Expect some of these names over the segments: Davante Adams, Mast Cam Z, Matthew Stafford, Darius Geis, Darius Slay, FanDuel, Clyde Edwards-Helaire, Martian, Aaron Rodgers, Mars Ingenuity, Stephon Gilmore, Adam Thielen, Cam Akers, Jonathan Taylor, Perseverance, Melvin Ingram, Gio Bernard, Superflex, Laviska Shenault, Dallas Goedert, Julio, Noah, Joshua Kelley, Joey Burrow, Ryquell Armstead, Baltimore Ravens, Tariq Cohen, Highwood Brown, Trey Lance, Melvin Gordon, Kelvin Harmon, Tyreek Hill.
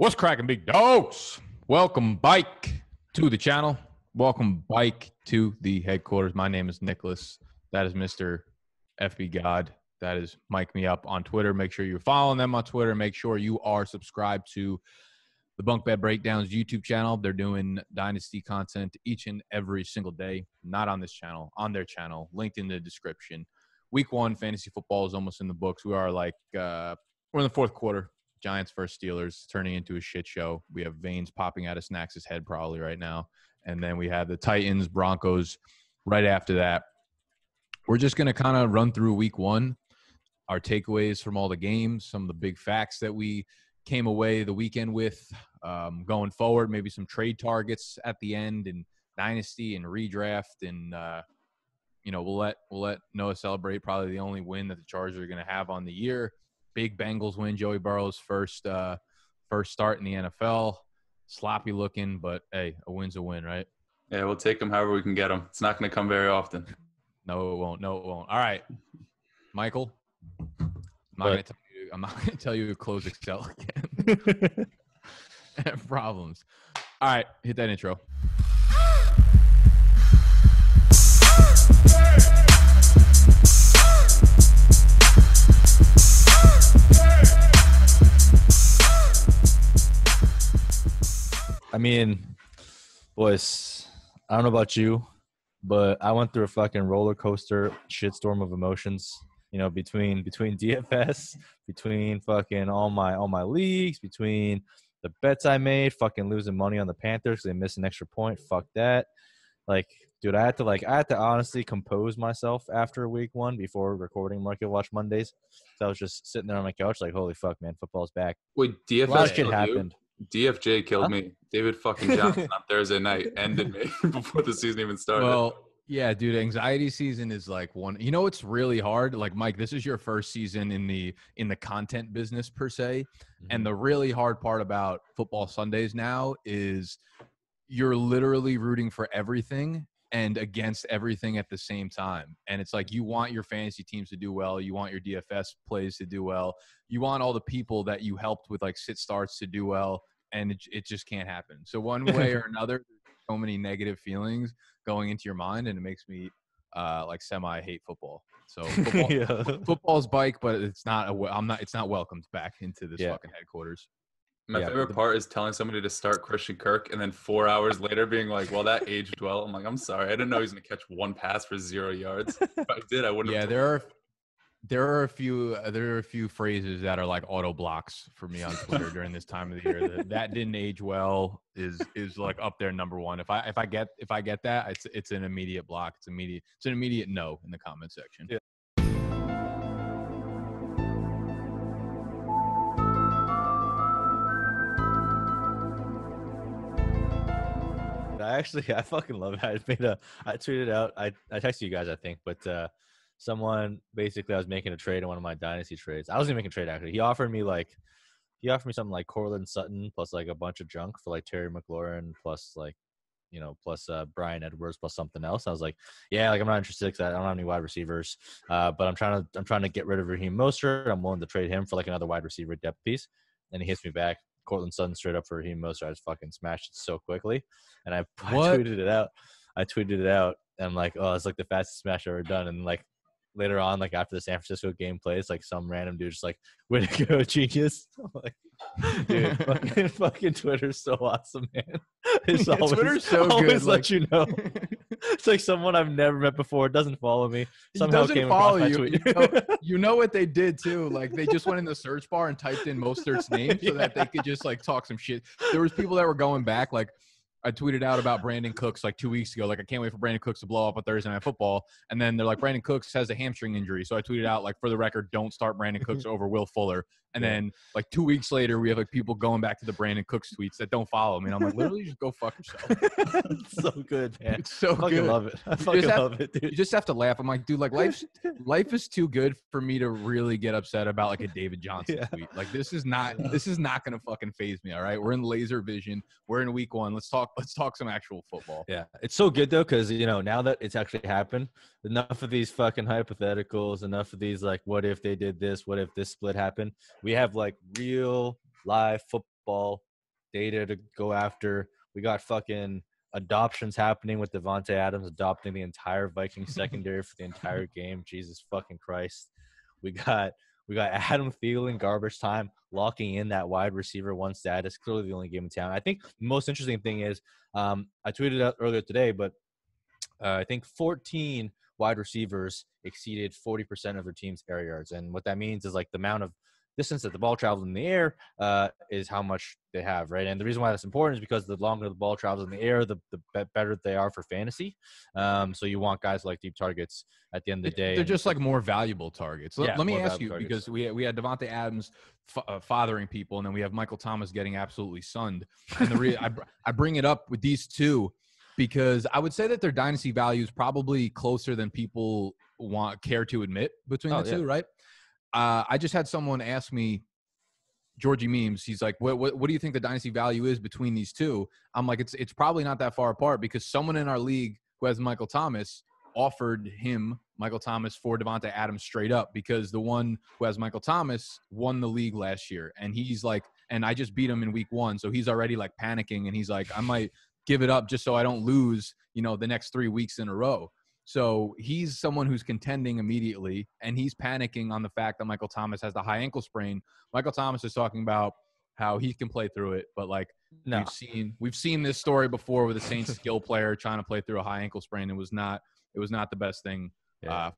What's cracking, big dogs? Welcome, bike, to the channel. Welcome, bike, to the headquarters. My name is Nicholas. That is Mr. FB God. That is Mike Me Up on Twitter. Make sure you're following them on Twitter. Make sure you are subscribed to the Bunk Bed Breakdowns YouTube channel. They're doing Dynasty content each and every single day. Not on this channel, on their channel. Linked in the description. Week one, fantasy football is almost in the books. We are like, we're in the fourth quarter. Giants versus Steelers, turning into a shit show. We have veins popping out of Snacks's head probably right now. And then we have the Titans, Broncos right after that. We're just going to kind of run through week one, our takeaways from all the games, some of the big facts that we came away the weekend with going forward, maybe some trade targets at the end and Dynasty and redraft. And, you know, we'll let Noah celebrate probably the only win that the Chargers are going to have on the year. Big Bengals win. Joey Burrow's first start in the NFL. Sloppy looking, but hey, a win's a win, right? Yeah, we'll take them however we can get them. It's not going to come very often. No, it won't. No, it won't. All right, Michael. I'm not going to tell you to close Excel again. Problems. All right, hit that intro. I mean, boys, I don't know about you, but I went through a fucking roller coaster shitstorm of emotions, you know, between DFS, between fucking all my leagues, between the bets I made, fucking losing money on the Panthers because they missed an extra point. Fuck that. Like, dude, I had to honestly compose myself after week one before recording Market Watch Mondays. So I was just sitting there on my couch like, holy fuck, man, football's back. Wait, DFS, a lot of shit happened. DFJ killed me. David fucking Johnson on Thursday night ended me before the season even started. Well, yeah, dude, anxiety season is like one. You know, it's really hard. Like, Mike, this is your first season in the content business per se, and the really hard part about football Sundays now is you're literally rooting for everything and against everything at the same time. And it's like you want your fantasy teams to do well. You want your DFS plays to do well. You want all the people that you helped with, like, sit starts to do well. And it just can't happen. So one way or another, so many negative feelings going into your mind, and it makes me like semi-hate football. So football, yeah. Football's bike, but it's not. It's not welcomed back into this fucking headquarters. My favorite part is telling somebody to start Christian Kirk, and then 4 hours later being like, "Well, that aged well." I'm like, "I'm sorry, I didn't know he was gonna catch one pass for 0 yards. If I did, I wouldn't." Yeah, there are a few phrases that are like auto blocks for me on Twitter during this time of the year. That didn't age well is like up there number one. If I get that, it's an immediate block. It's an immediate no in the comment section. Yeah. I fucking love it. I tweeted out. I texted you guys, I think, but someone basically, I was making a trade in one of my dynasty trades. I wasn't even making a trade, actually. He offered me something like Courtland Sutton plus like a bunch of junk for like Terry McLaurin plus like, you know, plus Brian Edwards plus something else. I was like, yeah, like I'm not interested because I don't have any wide receivers. But I'm trying to get rid of Raheem Mostert. I'm willing to trade him for like another wide receiver depth piece. And he hits me back. Courtland Sutton straight up for Raheem Mostert. I just fucking smashed it so quickly, and I tweeted it out. And I'm like, oh, it's like the fastest smash I've ever done. And like later on, like after the San Francisco game plays, like some random dude just like, way to go, genius! I'm like, dude, fucking Twitter's so awesome, man. It's always, Twitter's so good. Always like, let you know. It's like someone I've never met before, doesn't follow me, somehow came across my tweet. You know what they did too? Like they just went in the search bar and typed in Mostert's name so that they could just like talk some shit. There was people that were going back. Like I tweeted out about Brandon Cooks like 2 weeks ago. Like I can't wait for Brandon Cooks to blow up on Thursday Night Football. And then they're like, Brandon Cooks has a hamstring injury. So I tweeted out like, for the record, don't start Brandon Cooks over Will Fuller. And then like 2 weeks later, we have like people going back to the Brandon Cooks tweets that don't follow me. And I'm like, literally just go fuck yourself. It's so good, man. It's so good. I love it. I fucking love it, dude. You just have to laugh. I'm like, dude, like life is too good for me to really get upset about like a David Johnson tweet. Like this is not going to fucking faze me. All right. We're in laser vision. We're in week one. Let's talk some actual football. Yeah. It's so good though. Cause you know, now that it's actually happened, enough of these fucking hypotheticals, enough of these, like, what if they did this? What if this split happened? We have like real live football data to go after. We got fucking adoptions happening with Davante Adams adopting the entire Viking secondary for the entire game. Jesus fucking Christ. We got Adam Thielen garbage time locking in that wide receiver one status. Clearly the only game in town. I think the most interesting thing is I tweeted out earlier today, but I think 14 wide receivers exceeded 40% of their team's air yards. And what that means is like the amount of distance that the ball travels in the air is how much they have, right? And the reason why that's important is because the longer the ball travels in the air, the better they are for fantasy. So you want guys like deep targets at the end of the day. They're just like more valuable targets. Let me ask you, because we had Davante Adams fathering people, and then we have Michael Thomas getting absolutely sunned. And the I bring it up with these two because I would say that their dynasty value is probably closer than people care to admit between the two, right? I just had someone ask me, Georgie Memes, he's like, what do you think the dynasty value is between these two? I'm like, it's probably not that far apart because someone in our league who has Michael Thomas offered him Michael Thomas for Davante Adams straight up because the one who has Michael Thomas won the league last year. And he's like, and I just beat him in week 1. So he's already like panicking and he's like, I might give it up just so I don't lose, you know, the next 3 weeks in a row. So he's someone who's contending immediately, and he's panicking on the fact that Michael Thomas has the high ankle sprain. Michael Thomas is talking about how he can play through it, but like we've seen this story before with a Saints skill player trying to play through a high ankle sprain. It was not the best thing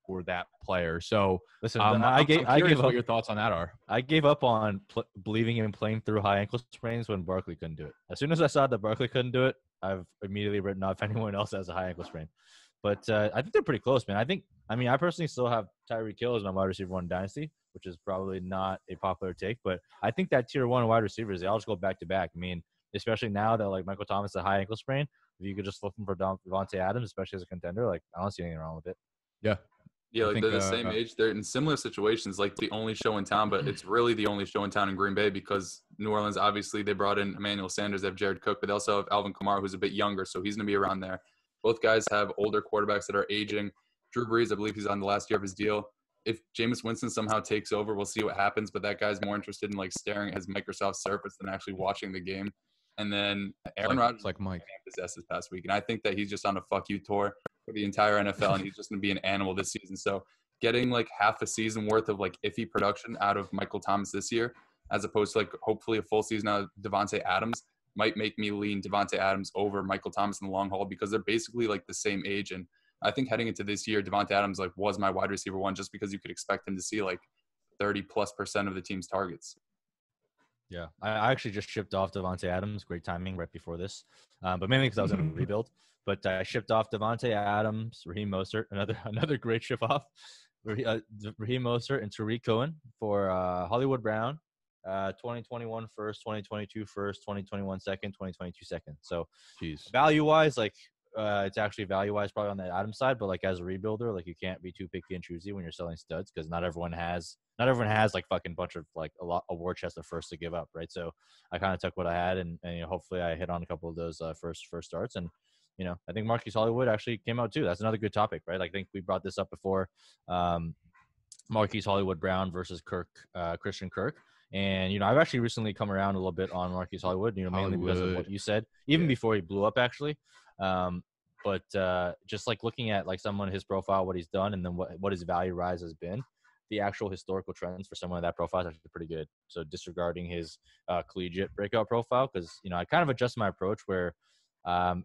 for that player. So listen, I'm curious what your thoughts on that are. I gave up on believing in playing through high ankle sprains when Barkley couldn't do it. As soon as I saw that Barkley couldn't do it, I've immediately written off anyone else that has a high ankle sprain. But I think they're pretty close, man. I personally still have Tyreek Hill as my wide receiver one dynasty, which is probably not a popular take. But I think that tier one wide receivers, they all just go back to back. I mean, especially now that like Michael Thomas has a high ankle sprain, if you could just flip him for Davante Adams, especially as a contender, like I don't see anything wrong with it. Yeah. Yeah, like they're the same age. They're in similar situations, like the only show in town, but it's really the only show in town in Green Bay because New Orleans, obviously, they brought in Emmanuel Sanders, they have Jared Cook, but they also have Alvin Kamara, who's a bit younger, so he's going to be around there. Both guys have older quarterbacks that are aging. Drew Brees, I believe he's on the last year of his deal. If Jameis Winston somehow takes over, we'll see what happens, but that guy's more interested in like staring at his Microsoft Surface than actually watching the game. And then Aaron Rodgers like Mike possessed this past week, and I think that he's just on a fuck you tour for the entire NFL, and he's just going to be an animal this season. So getting like half a season worth of like iffy production out of Michael Thomas this year, as opposed to like hopefully a full season out of Davante Adams, might make me lean Davante Adams over Michael Thomas in the long haul because they're basically like the same age. And I think heading into this year, Davante Adams like was my wide receiver one just because you could expect him to see like 30+% of the team's targets. Yeah, I actually just shipped off Davante Adams. Great timing right before this, but mainly because I was in a rebuild. But I shipped off Davante Adams, Raheem Mostert, another great ship off, Raheem Mostert and Tariq Cohen for Hollywood Brown, 2021 first, 2022 first, 2021 second, 2022 second. So value wise, like it's actually value wise probably on the Adams side, but like as a rebuilder, like you can't be too picky and choosy when you're selling studs because not everyone has like fucking bunch of like a war chest of first to give up, right? So I kind of took what I had, and you know, hopefully I hit on a couple of those first starts. And you know, I think Marquise Hollywood actually came out too. That's another good topic, right? Like, I think we brought this up before. Marquise Hollywood Brown versus Kirk, Christian Kirk. And, you know, I've actually recently come around a little bit on Marquise Hollywood, you know, mainly because of what you said, even before he blew up, actually. But just like looking at like someone, his profile, what he's done, and then what his value rise has been, the actual historical trends for someone of that profile is actually pretty good. So disregarding his collegiate breakout profile, because, you know, I kind of adjust my approach where,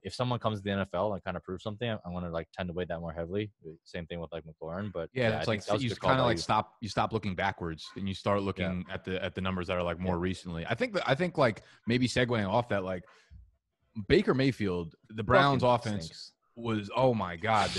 if someone comes to the NFL and kind of proves something, I'm going to like tend to weight that more heavily. Same thing with like McLaurin, but it's like you kind of like stop looking backwards and you start looking at the numbers that are like more recently. I think like maybe segueing off that, like Baker Mayfield, the Browns offense stinks. Was oh my god,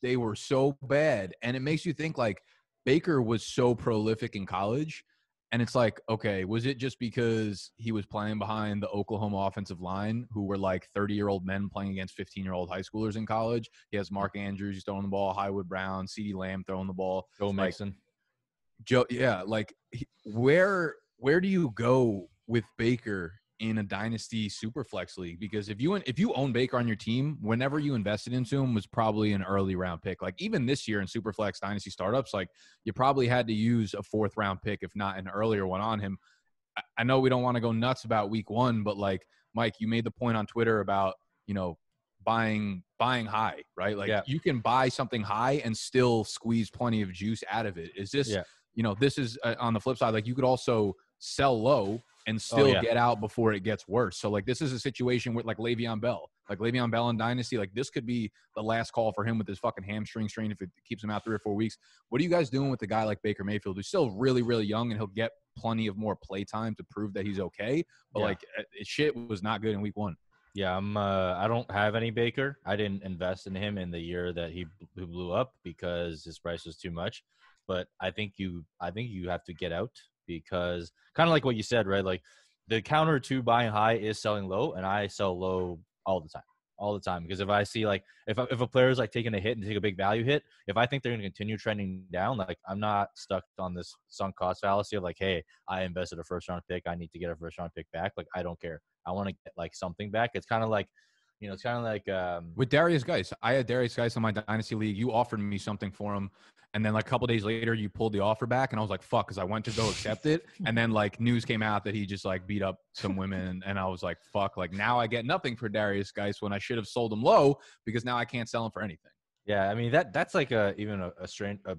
they were so bad, and it makes you think like Baker was so prolific in college. And it's like, okay, was it just because he was playing behind the Oklahoma offensive line who were like 30-year-old men playing against 15-year-old high schoolers in college? He has Mark Andrews, he's throwing the ball, Highwood Brown, CeeDee Lamb throwing the ball. Joe Mixon. Where do you go with Baker in a dynasty superflex league? Because if you own Baker on your team, whenever you invested into him was probably an early round pick. Like even this year in superflex dynasty startups, like you probably had to use a 4th round pick, if not an earlier one on him. I know we don't want to go nuts about week one, but like, Mike, you made the point on Twitter about, you know, buying high, right? Like you can buy something high and still squeeze plenty of juice out of it. Is this, you know, this is on the flip side, like you could also sell low and still get out before it gets worse. So like, this is a situation with like Le'Veon Bell, in Dynasty, like this could be the last call for him with his fucking hamstring strain if it keeps him out 3 or 4 weeks. What are you guys doing with a guy like Baker Mayfield, who's still really, really young and he'll get plenty of more play time to prove that he's okay? But like shit was not good in week one. Yeah, I'm. I don't have any Baker. I didn't invest in him in the year that he blew up because his price was too much. But I think you have to get out, because kind of like what you said, right? Like the counter to buying high is selling low, and I sell low all the time. Because if I see like if a player is like taking a hit and take a big value hit, if I think they're going to continue trending down, like I'm not stuck on this sunk cost fallacy of like, hey, I invested a first round pick, I need to get a first round pick back. Like I don't care. I want to get like something back. It's kind of like, you know, it's kind of like with Darius Geis. I had Darius Geis in my dynasty league. You offered me something for him, and then like a couple days later, you pulled the offer back, and I was like, "Fuck!" Because I went to go accept it, and then like news came out that he just like beat up some women, and I was like, "Fuck!" Like now I get nothing for Darius Geis when I should have sold him low, because now I can't sell him for anything. Yeah, I mean that's like a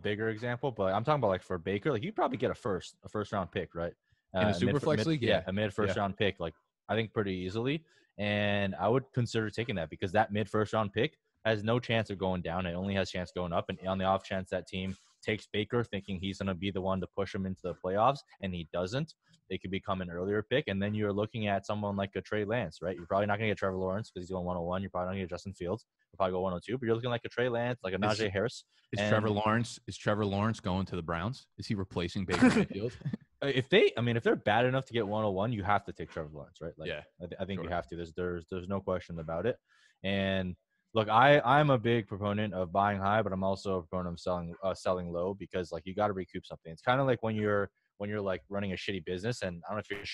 bigger example, but I'm talking about like for Baker, like you probably get a first round pick, right? In a super flex league, a mid first round pick, like. I think pretty easily, and I would consider taking that because that mid-first round pick has no chance of going down. It only has chance going up, and on the off chance that team takes Baker thinking he's going to be the one to push him into the playoffs, and he doesn't, they could become an earlier pick, and then you're looking at someone like a Trey Lance, right? You're probably not going to get Trevor Lawrence because he's going 101. You're probably not going to get Justin Fields. You'll probably go 102, but you're looking like a Trey Lance, like a Najee Harris. Is Trevor Lawrence going to the Browns? Is he replacing Baker Mayfield? If they're bad enough to get 101, you have to take Trevor Lawrence, right? Like, yeah, I think you have to. There's no question about it. And look, I'm a big proponent of buying high, but I'm also a proponent of selling low because like you got to recoup something. It's kind of like when you're like running a shitty business, and I don't know if your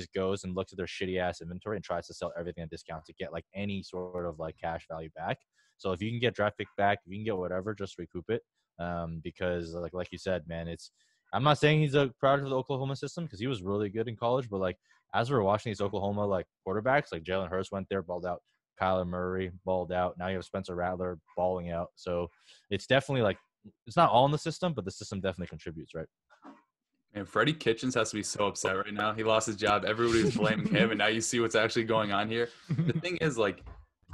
show goes and looks at their shitty ass inventory and tries to sell everything at discount to get like any sort of like cash value back. So if you can get draft pick back, if you can get whatever, just recoup it. Because like you said, man, I'm not saying he's a product of the Oklahoma system because he was really good in college, but like as we're watching these Oklahoma like quarterbacks, like Jalen Hurts went there, balled out, Kyler Murray balled out. Now you have Spencer Rattler balling out. So it's definitely like it's not all in the system, but the system definitely contributes, right? And Freddie Kitchens has to be so upset right now. He lost his job. Everybody's blaming him, and now you see what's actually going on here. The thing is, like,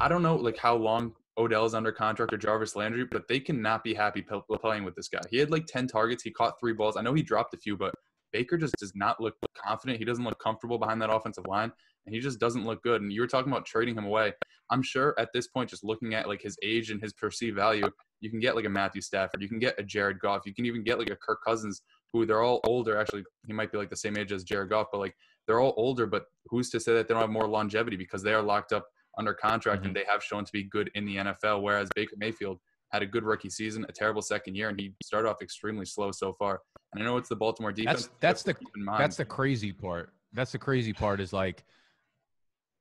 I don't know, like how long Odell's under contract or Jarvis Landry, but they cannot be happy playing with this guy. He had like 10 targets. He caught 3 balls. I know he dropped a few, but Baker just does not look confident. He doesn't look comfortable behind that offensive line, and he just doesn't look good. And you were talking about trading him away. I'm sure at this point, just looking at like his age and his perceived value, you can get like a Matthew Stafford. You can get a Jared Goff. You can even get like a Kirk Cousins, who they're all older. Actually, he might be like the same age as Jared Goff, but like they're all older. But who's to say that they don't have more longevity because they are locked up under contract, and they have shown to be good in the NFL, whereas Baker Mayfield had a good rookie season, a terrible second year, and he started off extremely slow so far. And I know it's the Baltimore defense. That's the crazy part. That's the crazy part is like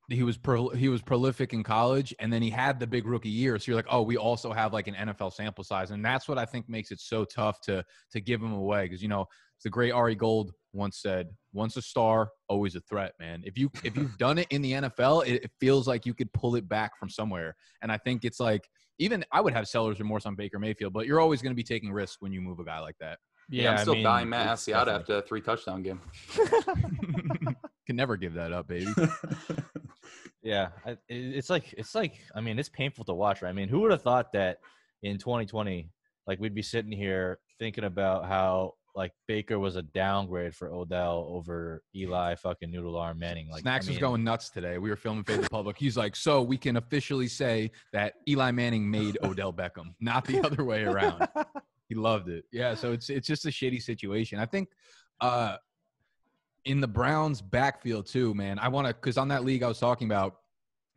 he was prolific in college, and then he had the big rookie year. So you're like, oh, we also have like an NFL sample size, and that's what I think makes it so tough to give him away because, you know, the great Ari Gold once said, once a star, always a threat, man. If you've done it in the NFL, it feels like you could pull it back from somewhere. And I think it's like, even I would have seller's remorse on Baker Mayfield, but you're always going to be taking risks when you move a guy like that. Yeah, I'm still buying Matt Asiata after a 3-touchdown game. Can never give that up, baby. Yeah, it's like I mean, it's painful to watch, right? I mean, who would have thought that in 2020, like we'd be sitting here thinking about how like Baker was a downgrade for Odell over Eli fucking Noodle Arm Manning. Like Snacks was going nuts today. We were filming Fade the Public. He's like, so we can officially say that Eli Manning made Odell Beckham, not the other way around. He loved it. Yeah, so it's just a shitty situation. I think in the Browns backfield too, man, I want to – because on that league I was talking about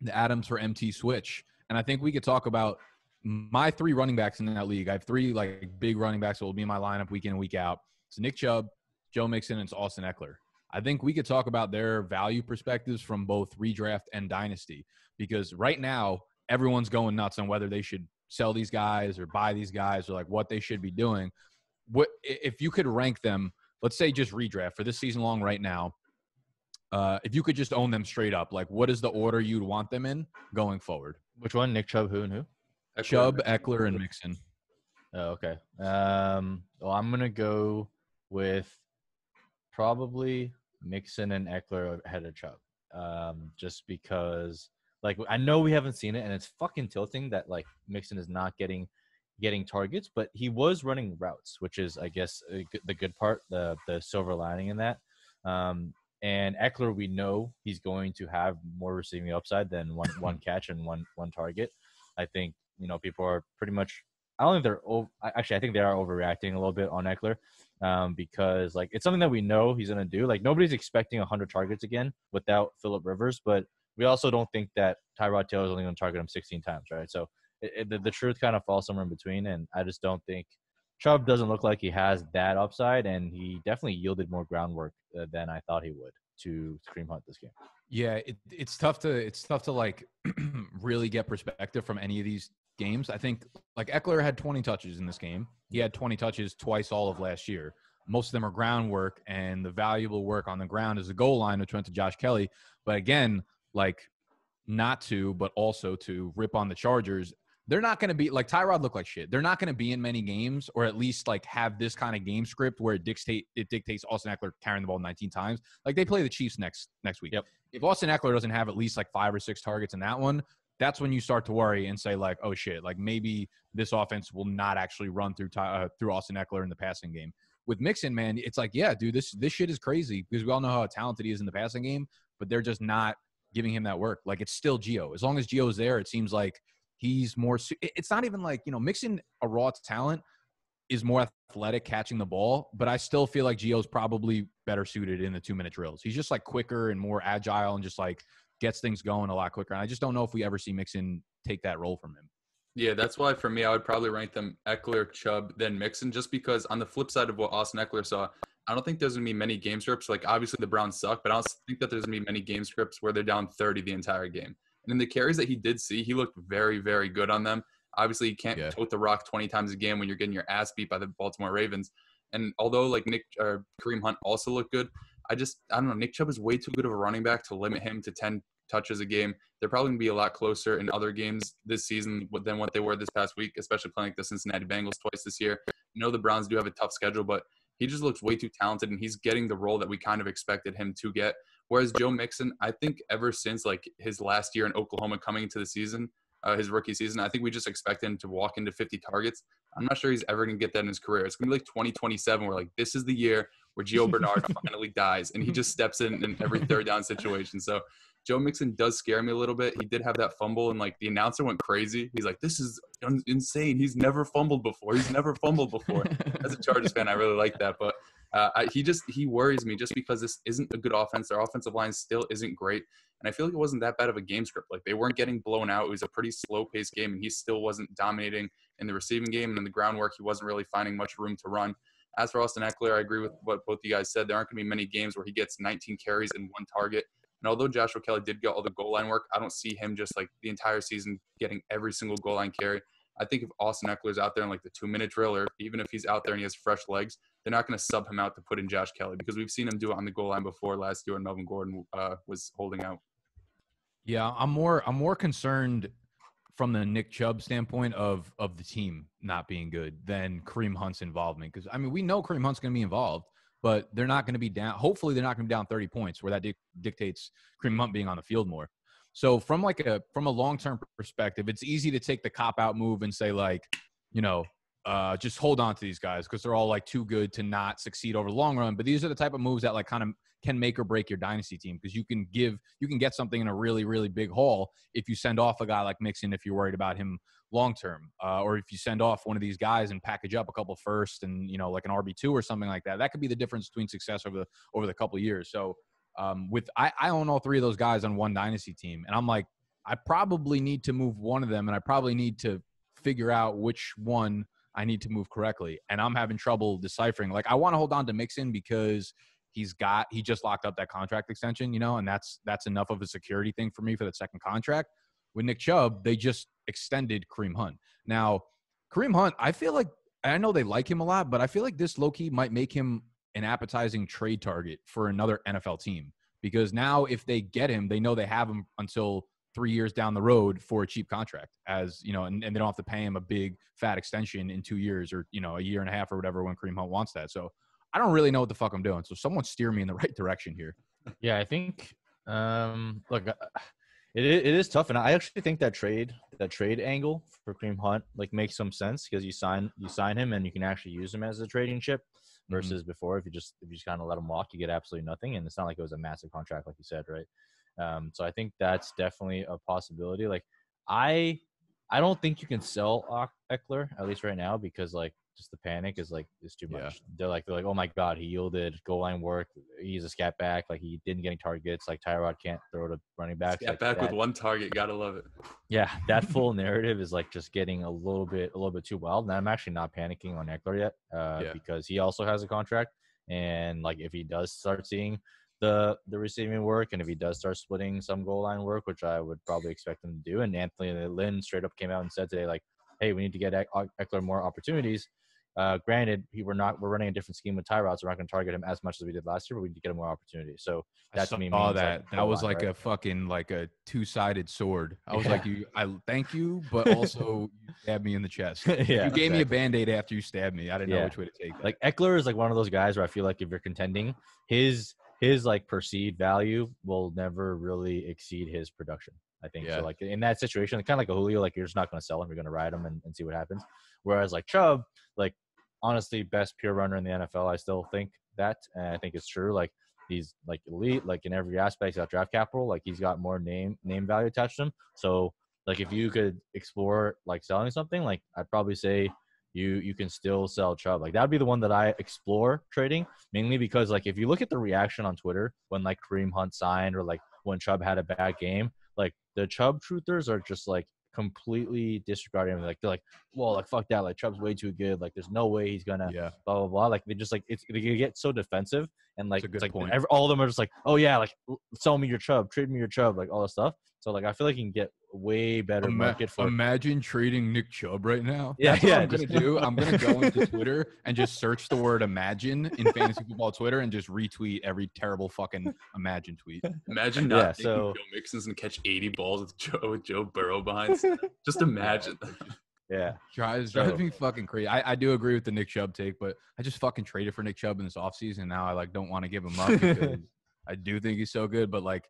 the Adams for MT switch, and I think we could talk about – my 3 running backs in that league. I have 3 like big running backs that will be in my lineup week in and week out. It's Nick Chubb, Joe Mixon, and it's Austin Ekeler. I think we could talk about their value perspectives from both redraft and dynasty because right now everyone's going nuts on whether they should sell these guys or buy these guys or like what they should be doing. what if you could rank them, let's say just redraft for this season long right now, if you could just own them straight up, like what is the order you'd want them in going forward? Which one? Nick Chubb, who and who? Ekeler, Chubb, Ekeler, and Mixon. Oh, okay. Well, I'm going to go with probably Mixon and Ekeler ahead of Chubb. Just because, like, I know we haven't seen it, and it's fucking tilting that, like, Mixon is not getting targets, but he was running routes, which is, I guess, the good part, the silver lining in that. And Ekeler, we know he's going to have more receiving upside than one catch and one target. I think, you know, people are pretty much – I don't think they're I think they are overreacting a little bit on Ekeler because, like, it's something that we know he's going to do. Like, nobody's expecting 100 targets again without Phillip Rivers, but we also don't think that Tyrod Taylor is only going to target him 16 times, right? So the truth kind of falls somewhere in between, and I just don't think – Chubb doesn't look like he has that upside, and he definitely yielded more groundwork than I thought he would to Kareem Hunt this game. Yeah, it's tough to like really get perspective from any of these games. I think like Ekeler had 20 touches in this game. He had 20 touches twice all of last year. Most of them are groundwork, and the valuable work on the ground is the goal line, which went to Josh Kelley. But again, like not to, but also to rip on the Chargers. They're not going to be – like, Tyrod looked like shit. They're not going to be in many games or at least, like, have this kind of game script where it dictates Austin Ekeler carrying the ball 19 times. Like, they play the Chiefs next week. Yep. If Austin Ekeler doesn't have at least, like, 5 or 6 targets in that one, that's when you start to worry and say, like, oh, shit. Like, maybe this offense will not actually run through Austin Ekeler in the passing game. With Mixon, man, it's like, yeah, dude, this shit is crazy because we all know how talented he is in the passing game, but they're just not giving him that work. Like, it's still Gio. As long as Gio's there, it seems like – he's more – it's not even like, you know, Mixon, a raw talent, is more athletic catching the ball, but I still feel like Gio's probably better suited in the 2-minute drills. He's just, like, quicker and more agile and just, like, gets things going a lot quicker. And I just don't know if we ever see Mixon take that role from him. Yeah, that's why, for me, I would probably rank them Ekeler, Chubb, then Mixon, just because on the flip side of what Austin Ekeler saw, I don't think there's going to be many game scripts. Like, obviously the Browns suck, but I don't think that there's going to be many game scripts where they're down 30 the entire game. And in the carries that he did see, he looked very, very good on them. Obviously, you can't tote the rock 20 times a game when you're getting your ass beat by the Baltimore Ravens. And although, like, Kareem Hunt also looked good, I don't know, Nick Chubb is way too good of a running back to limit him to 10 touches a game. They're probably going to be a lot closer in other games this season than what they were this past week, especially playing like the Cincinnati Bengals twice this year. I know the Browns do have a tough schedule, but he just looks way too talented, and he's getting the role that we kind of expected him to get. Whereas Joe Mixon, I think ever since, like, his last year in Oklahoma coming into the season, his rookie season, I think we just expect him to walk into 50 targets. I'm not sure he's ever going to get that in his career. It's going to be like 2027 where, like, this is the year where Gio Bernard finally dies, and he just steps in every third down situation. So Joe Mixon does scare me a little bit. He did have that fumble, and, like, the announcer went crazy. He's like, this is insane. He's never fumbled before. As a Chargers fan, I really like that, but – he worries me just because this isn't a good offense. Their offensive line still isn't great. And I feel like it wasn't that bad of a game script. Like, they weren't getting blown out. It was a pretty slow-paced game, and he still wasn't dominating in the receiving game. And in the groundwork, he wasn't really finding much room to run. As for Austin Ekeler, I agree with what both you guys said. There aren't going to be many games where he gets 19 carries and 1 target. And although Joshua Kelley did get all the goal line work, I don't see him just, like, the entire season getting every single goal line carry. I think if Austin Ekeler's out there in, like, the 2-minute drill, or even if he's out there and he has fresh legs, they're not going to sub him out to put in Josh Kelley, because we've seen him do it on the goal line before last year when Melvin Gordon was holding out. Yeah, I'm more concerned from the Nick Chubb standpoint of the team not being good than Kareem Hunt's involvement, because, I mean, we know Kareem Hunt's going to be involved, but they're not going to be down. Hopefully, they're not going to be down 30 points where that dictates Kareem Hunt being on the field more. So from a long-term perspective, it's easy to take the cop-out move and say, like, you know, just hold on to these guys because they're all, like, too good to not succeed over the long run. But these are the type of moves that, like, kind of can make or break your dynasty team, because you can get something in a really, really big haul if you send off a guy like Mixon if you're worried about him long-term, or if you send off one of these guys and package up a couple first and, you know, like an RB2 or something like that. That could be the difference between success over the couple of years. So I own all three of those guys on one dynasty team, and I'm like, I probably need to move one of them, and I probably need to figure out which one I need to move correctly. And I'm having trouble deciphering. Like, I want to hold on to Mixon because he just locked up that contract extension, you know, and that's enough of a security thing for me for that second contract. With Nick Chubb, they just extended Kareem Hunt. Now, Kareem Hunt, I feel like I know they like him a lot, but I feel like this low-key might make him an appetizing trade target for another NFL team. Because now if they get him, they know they have him until 3 years down the road for a cheap contract, as you know, and they don't have to pay him a big fat extension in 2 years or, you know, a year and a half or whatever when Kareem Hunt wants that. So I don't really know what the fuck I'm doing. So someone steer me in the right direction here. Yeah, I think, look, it is tough. And I actually think that trade angle for Kareem Hunt, like, makes some sense, because you sign him and you can actually use him as a trading chip versus before, if you just kind of let him walk, you get absolutely nothing. And it's not like it was a massive contract, like you said, right? So I think that's definitely a possibility. Like, I don't think you can sell Ekeler, at least right now, because, like, just the panic is, like, it's too much. Yeah. They're like, oh my God, he yielded goal line work. He's a scat back. Like, he didn't get any targets. Like, Tyrod can't throw to running backs. Scat back with one target. Gotta love it. Yeah, that full narrative is, like, just getting a little bit too wild. And I'm actually not panicking on Ekeler yet, because he also has a contract. And, like, if he does start seeing the receiving work, and if he does start splitting some goal line work, which I would probably expect him to do, and Anthony Lynn straight up came out and said today, like, hey, we need to get Ekeler more opportunities. Granted, we're running a different scheme with Tyrod, so we're not going to target him as much as we did last year, but we need to get him more opportunities. So that's me. All that, like, that was line, like, right? A fucking, like, a two-sided sword. I was like, I thank you, but also you stabbed me in the chest. You gave me a Band-Aid after you stabbed me. I didn't know which way to take that. Like, Ekeler is, like, one of those guys where I feel like if you're contending, his like, perceived value will never really exceed his production, I think. Yeah. So, like, in that situation, kind of like a Julio, like, you're just not going to sell him. You're going to ride him and see what happens. Whereas, like, Chubb, like, honestly, best pure runner in the NFL. I still think that, and I think it's true. Like, he's, like, elite, like, in every aspect. He's got draft capital. Like, he's got more name value attached to him. So, like, if you could explore, like, selling something, like, I'd probably say you can still sell Chubb. Like, that would be the one that I explore trading, mainly because, like, if you look at the reaction on Twitter when, like, Kareem Hunt signed, or, like, when Chubb had a bad game, like, the Chubb truthers are just, like, completely disregarding him. Like, they're like, well, like, fuck that. Like, Chubb's way too good. Like, there's no way he's going to blah, blah, blah. Like, they just, like, they get so defensive. And, like, it's like all of them are just like, oh, yeah, like, sell me your Chubb. Trade me your Chubb. Like, all this stuff. So, like, I feel like you can get way better market for. Imagine trading Nick Chubb right now. Yeah, that's what I'm going to do. I'm going to go into Twitter and just search the word imagine in fantasy football Twitter and just retweet every terrible fucking imagine tweet. Imagine not taking Joe Mixon's and catch 80 balls with Joe Burrow behind. Just imagine. Yeah. Drives me fucking crazy. I do agree with the Nick Chubb take, but I just fucking traded for Nick Chubb in this offseason, and now I, like, don't want to give him up because I do think he's so good, but, like,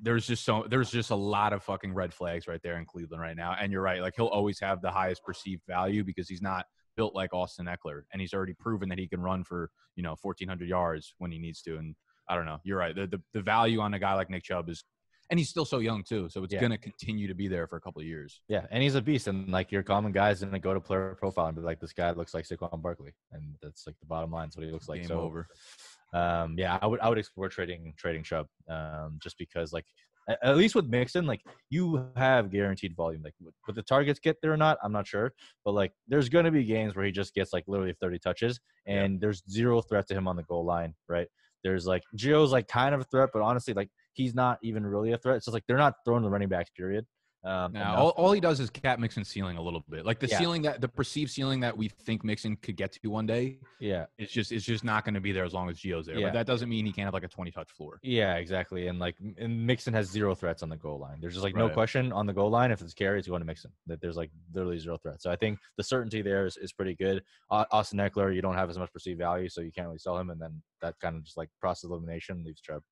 There's just a lot of fucking red flags right there in Cleveland right now. And you're right. Like, he'll always have the highest perceived value because he's not built like Austin Ekeler. And he's already proven that he can run for, you know, 1,400 yards when he needs to. And I don't know. You're right. The value on a guy like Nick Chubb is – and he's still so young too. So it's going to continue to be there for a couple of years. Yeah. And he's a beast. And, like, your common guy is going to go to player profile and be like, this guy looks like Saquon Barkley. And that's, like, the bottom line. That's what he looks like. Game so over. I would explore trading Chubb, just because, like, at least with Mixon, like, you have guaranteed volume. Like, would the targets get there or not? I'm not sure, but, like, there's going to be games where he just gets, like, literally 30 touches, and there's zero threat to him on the goal line, right? There's, like, Gio's, like, kind of a threat, but honestly, like, he's not even really a threat. So, like, they're not throwing the running backs, period. All he does is cap Mixon's ceiling a little bit. Like, the ceiling that the perceived ceiling that we think Mixon could get to one day. Yeah. It's just not going to be there as long as Gio's there. Yeah. But that doesn't mean he can't have, like, a 20-touch floor. Yeah, exactly. And, like, Mixon has zero threats on the goal line. There's just, like, no question on the goal line. If it's carry, it's going to Mixon. That there's, like, literally zero threats. So I think the certainty there is pretty good. Austin Ekeler, you don't have as much perceived value, so you can't really sell him. And then that kind of just, like, process elimination leaves Chubb.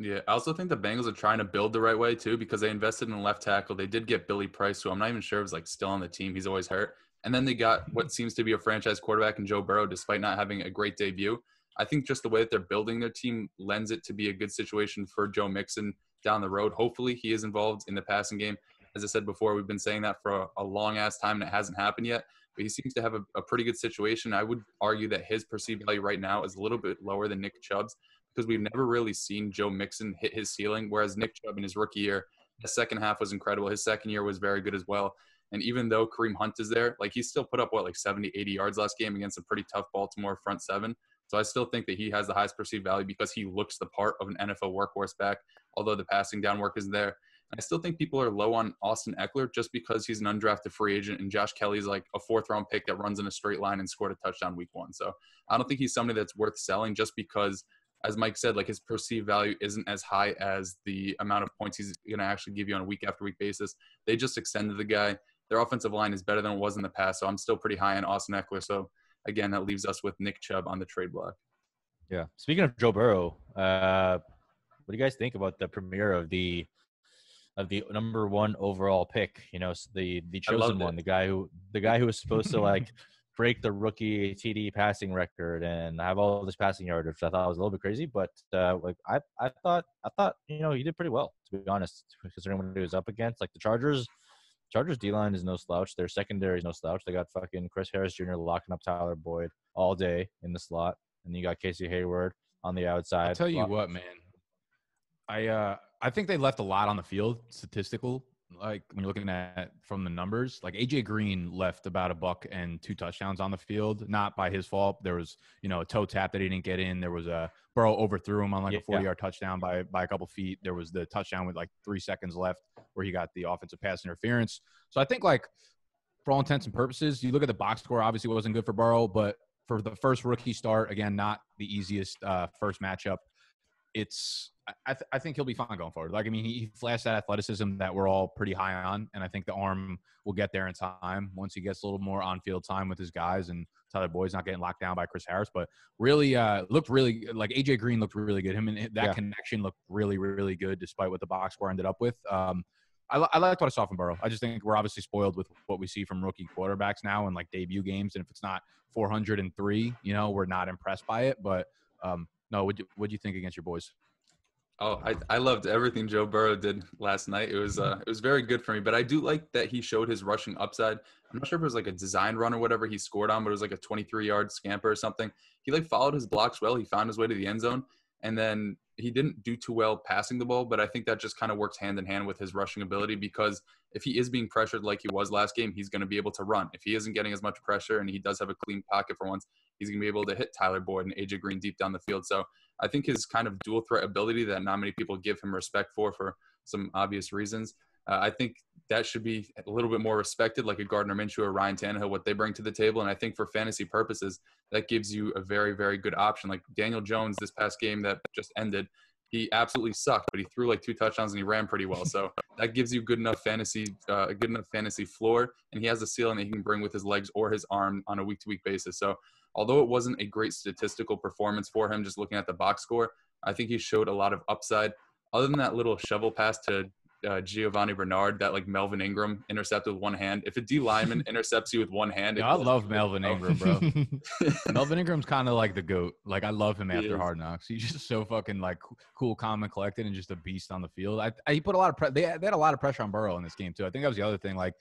Yeah, I also think the Bengals are trying to build the right way, too, because they invested in a left tackle. They did get Billy Price, who I'm not even sure was, like, still on the team. He's always hurt. And then they got what seems to be a franchise quarterback in Joe Burrow, despite not having a great debut. I think just the way that they're building their team lends it to be a good situation for Joe Mixon down the road. Hopefully he is involved in the passing game. As I said before, we've been saying that for a long-ass time, and it hasn't happened yet. But he seems to have a pretty good situation. I would argue that his perceived value right now is a little bit lower than Nick Chubb's, because we've never really seen Joe Mixon hit his ceiling, whereas Nick Chubb in his rookie year, the second half was incredible. His second year was very good as well. And even though Kareem Hunt is there, like, he still put up, what, like 70, 80 yards last game against a pretty tough Baltimore front seven. So I still think that he has the highest perceived value because he looks the part of an NFL workhorse back, although the passing down work isn't there. I still think people are low on Austin Ekeler just because he's an undrafted free agent and Josh Kelley's like a fourth-round pick that runs in a straight line and scored a touchdown week one. So I don't think he's somebody that's worth selling just because, as Mike said, like his perceived value isn't as high as the amount of points he's going to actually give you on a week-after-week basis. They just extended the guy. Their offensive line is better than it was in the past, so I'm still pretty high on Austin Ekeler. So, again, that leaves us with Nick Chubb on the trade block. Yeah. Speaking of Joe Burrow, what do you guys think about the premiere of the number one overall pick? You know, the chosen one, the guy who was supposed to like break the rookie TD passing record and have all this passing yardage, which I thought was a little bit crazy, but like I thought you know he did pretty well, to be honest, considering what he was up against. Like the Chargers D-line is no slouch. Their secondary is no slouch. They got fucking Chris Harris Jr. locking up Tyler Boyd all day in the slot. And you got Casey Hayward on the outside. I'll tell you what, man. I think they left a lot on the field, statistical. Like, when you're looking at from the numbers, like A.J. Green left about $100 and 2 touchdowns on the field, not by his fault. There was, you know, a toe tap that he didn't get in. There was a Burrow overthrew him on like a 40-yard touchdown by a couple feet. There was the touchdown with like 3 seconds left where he got the offensive pass interference. So I think, like, for all intents and purposes, you look at the box score, obviously it wasn't good for Burrow, but for the first rookie start, again, not the easiest first matchup. I think he'll be fine going forward. Like, I mean, he flashed that athleticism that we're all pretty high on, and I think the arm will get there in time once he gets a little more on-field time with his guys and Tyler Boyd's not getting locked down by Chris Harris. But really looked really – like, A.J. Green looked really good. Him and that connection looked really, really good despite what the box score ended up with. I liked what I saw from Burrow. I just think we're obviously spoiled with what we see from rookie quarterbacks now and, like, debut games. And if it's not 403, you know, we're not impressed by it. But, no, what'd you think against your boys? Oh, I loved everything Joe Burrow did last night. It was very good for me, but I do like that he showed his rushing upside. I'm not sure if it was like a design run or whatever he scored on, but it was like a 23-yard scamper or something. He like followed his blocks well. He found his way to the end zone, and then he didn't do too well passing the ball, but I think that just kind of works hand in hand with his rushing ability because if he is being pressured like he was last game, he's going to be able to run. If he isn't getting as much pressure and he does have a clean pocket for once, he's going to be able to hit Tyler Boyd and A.J. Green deep down the field. So I think his kind of dual threat ability that not many people give him respect for some obvious reasons, I think that should be a little bit more respected, like a Gardner Minshew or Ryan Tannehill, what they bring to the table. And I think for fantasy purposes, that gives you a very, very good option. Like Daniel Jones this past game that just ended, he absolutely sucked, but he threw like 2 touchdowns and he ran pretty well. So that gives you a good enough fantasy floor. And he has the ceiling that he can bring with his legs or his arm on a week-to-week basis. So although it wasn't a great statistical performance for him, just looking at the box score, I think he showed a lot of upside. Other than that little shovel pass to Giovanni Bernard that like Melvin Ingram intercepted with one hand. If a D lineman intercepts you with one hand, I love Melvin Ingram, bro. Melvin Ingram's kind of like the GOAT. Like I love him after Hard Knocks. He's just so fucking like cool, calm, and collected, and just a beast on the field. He put a lot of they had a lot of pressure on Burrow in this game too. I think that was the other thing. Like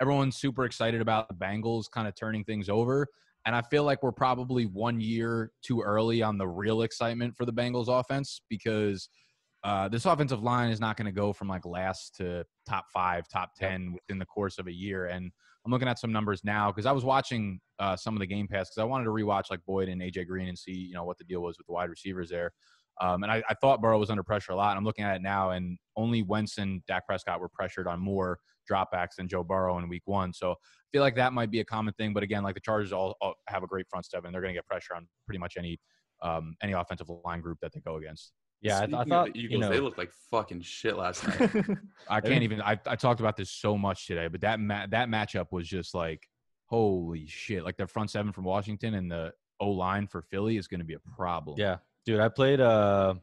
everyone's super excited about the Bengals kind of turning things over. And I feel like we're probably 1 year too early on the real excitement for the Bengals offense because this offensive line is not going to go from like last to top 5, top 10 within the course of a year. And I'm looking at some numbers now because I was watching some of the game pass because I wanted to rewatch like Boyd and A.J. Green and see, you know, what the deal was with the wide receivers there. And I thought Burrow was under pressure a lot. I'm looking at it now, and only Wentz and Dak Prescott were pressured on more dropbacks than Joe Burrow in week one. So I feel like that might be a common thing. But again, like the Chargers all have a great front seven. They're going to get pressure on pretty much any offensive line group that they go against. Yeah, I thought the Eagles, you know, they looked like fucking shit last night. I can't even. I talked about this so much today, but that matchup was just like, holy shit! Like the front seven from Washington and the O line for Philly is going to be a problem. Yeah, dude, I played a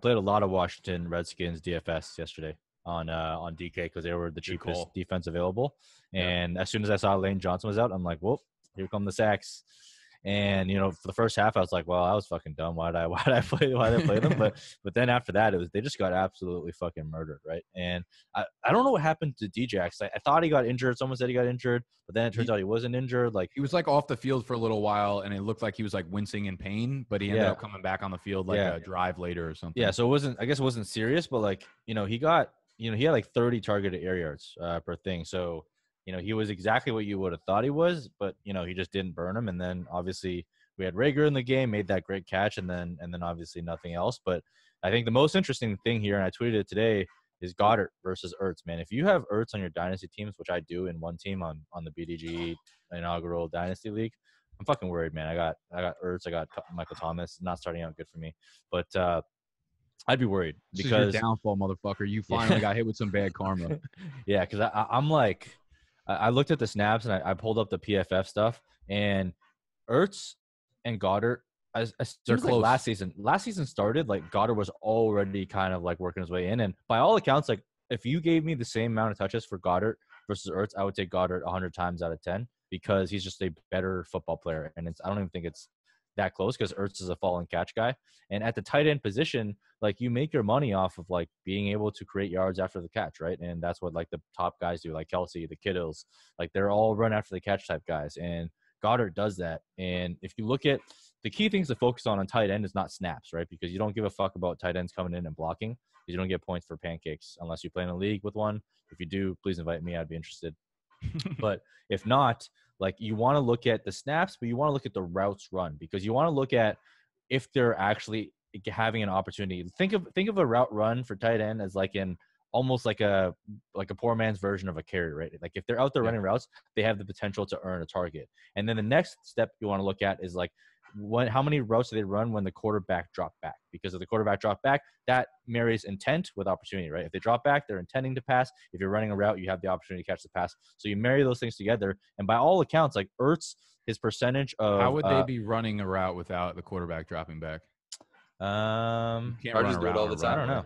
lot of Washington Redskins DFS yesterday on DK because they were the cheapest defense available. And as soon as I saw Lane Johnson was out, I'm like, whoop, here come the sacks. And, you know, for the first half, I was like, well, I was fucking dumb. Why did I play them? But then after that, it was, they just got absolutely fucking murdered. Right. And I don't know what happened to Djax. I thought he got injured. Someone said he got injured, but then it turns out he wasn't injured. Like he was like off the field for a little while and it looked like he was like wincing in pain, but he ended up coming back on the field like a drive later or something. Yeah. So I guess it wasn't serious, but like, you know, he had like 30 targeted air yards per thing. So, you know, he was exactly what you would have thought he was, but, you know, he just didn't burn him. And then, obviously, we had Rager in the game, made that great catch, and then obviously nothing else. But I think the most interesting thing here, and I tweeted it today, is Goddard versus Ertz, man. If you have Ertz on your dynasty teams, which I do in one team on the BDG inaugural dynasty league, I'm fucking worried, man. I got Ertz. I got Michael Thomas. Not starting out good for me, but I'd be worried because this is your downfall, motherfucker. You finally got hit with some bad karma. Yeah, because I'm like, I looked at the snaps and I pulled up the PFF stuff, and Ertz and Goddard. They're close. Like last season started, like Goddard was already kind of like working his way in, and by all accounts, like if you gave me the same amount of touches for Goddard versus Ertz, I would take Goddard 100 times out of 10. Because he's just a better football player. And I don't even think it's that close because Ertz is a fall and catch guy. And at the tight end position, like you make your money off of like being able to create yards after the catch, right? And that's what like the top guys do, like Kelsey, the Kittles, like they're all run after the catch type guys. And Goddard does that. And if you look at the key things to focus on tight end is not snaps, right? Because you don't give a fuck about tight ends coming in and blocking because you don't get points for pancakes unless you play in a league with one. If you do, please invite me. I'd be interested. But if not, like you want to look at the snaps, but you want to look at the routes run because you want to look at if they're actually having an opportunity. Think of a route run for tight end as like an almost like a poor man's version of a carry, right? Like if they're out there running routes, they have the potential to earn a target. And then the next step you want to look at is like how many routes do they run when the quarterback drop back? Because if the quarterback drop back, that marries intent with opportunity, right? If they drop back, they're intending to pass. If you're running a route, you have the opportunity to catch the pass. So you marry those things together. And by all accounts, like Ertz, his percentage of how would they be running a route without the quarterback dropping back? Can't do it all the time.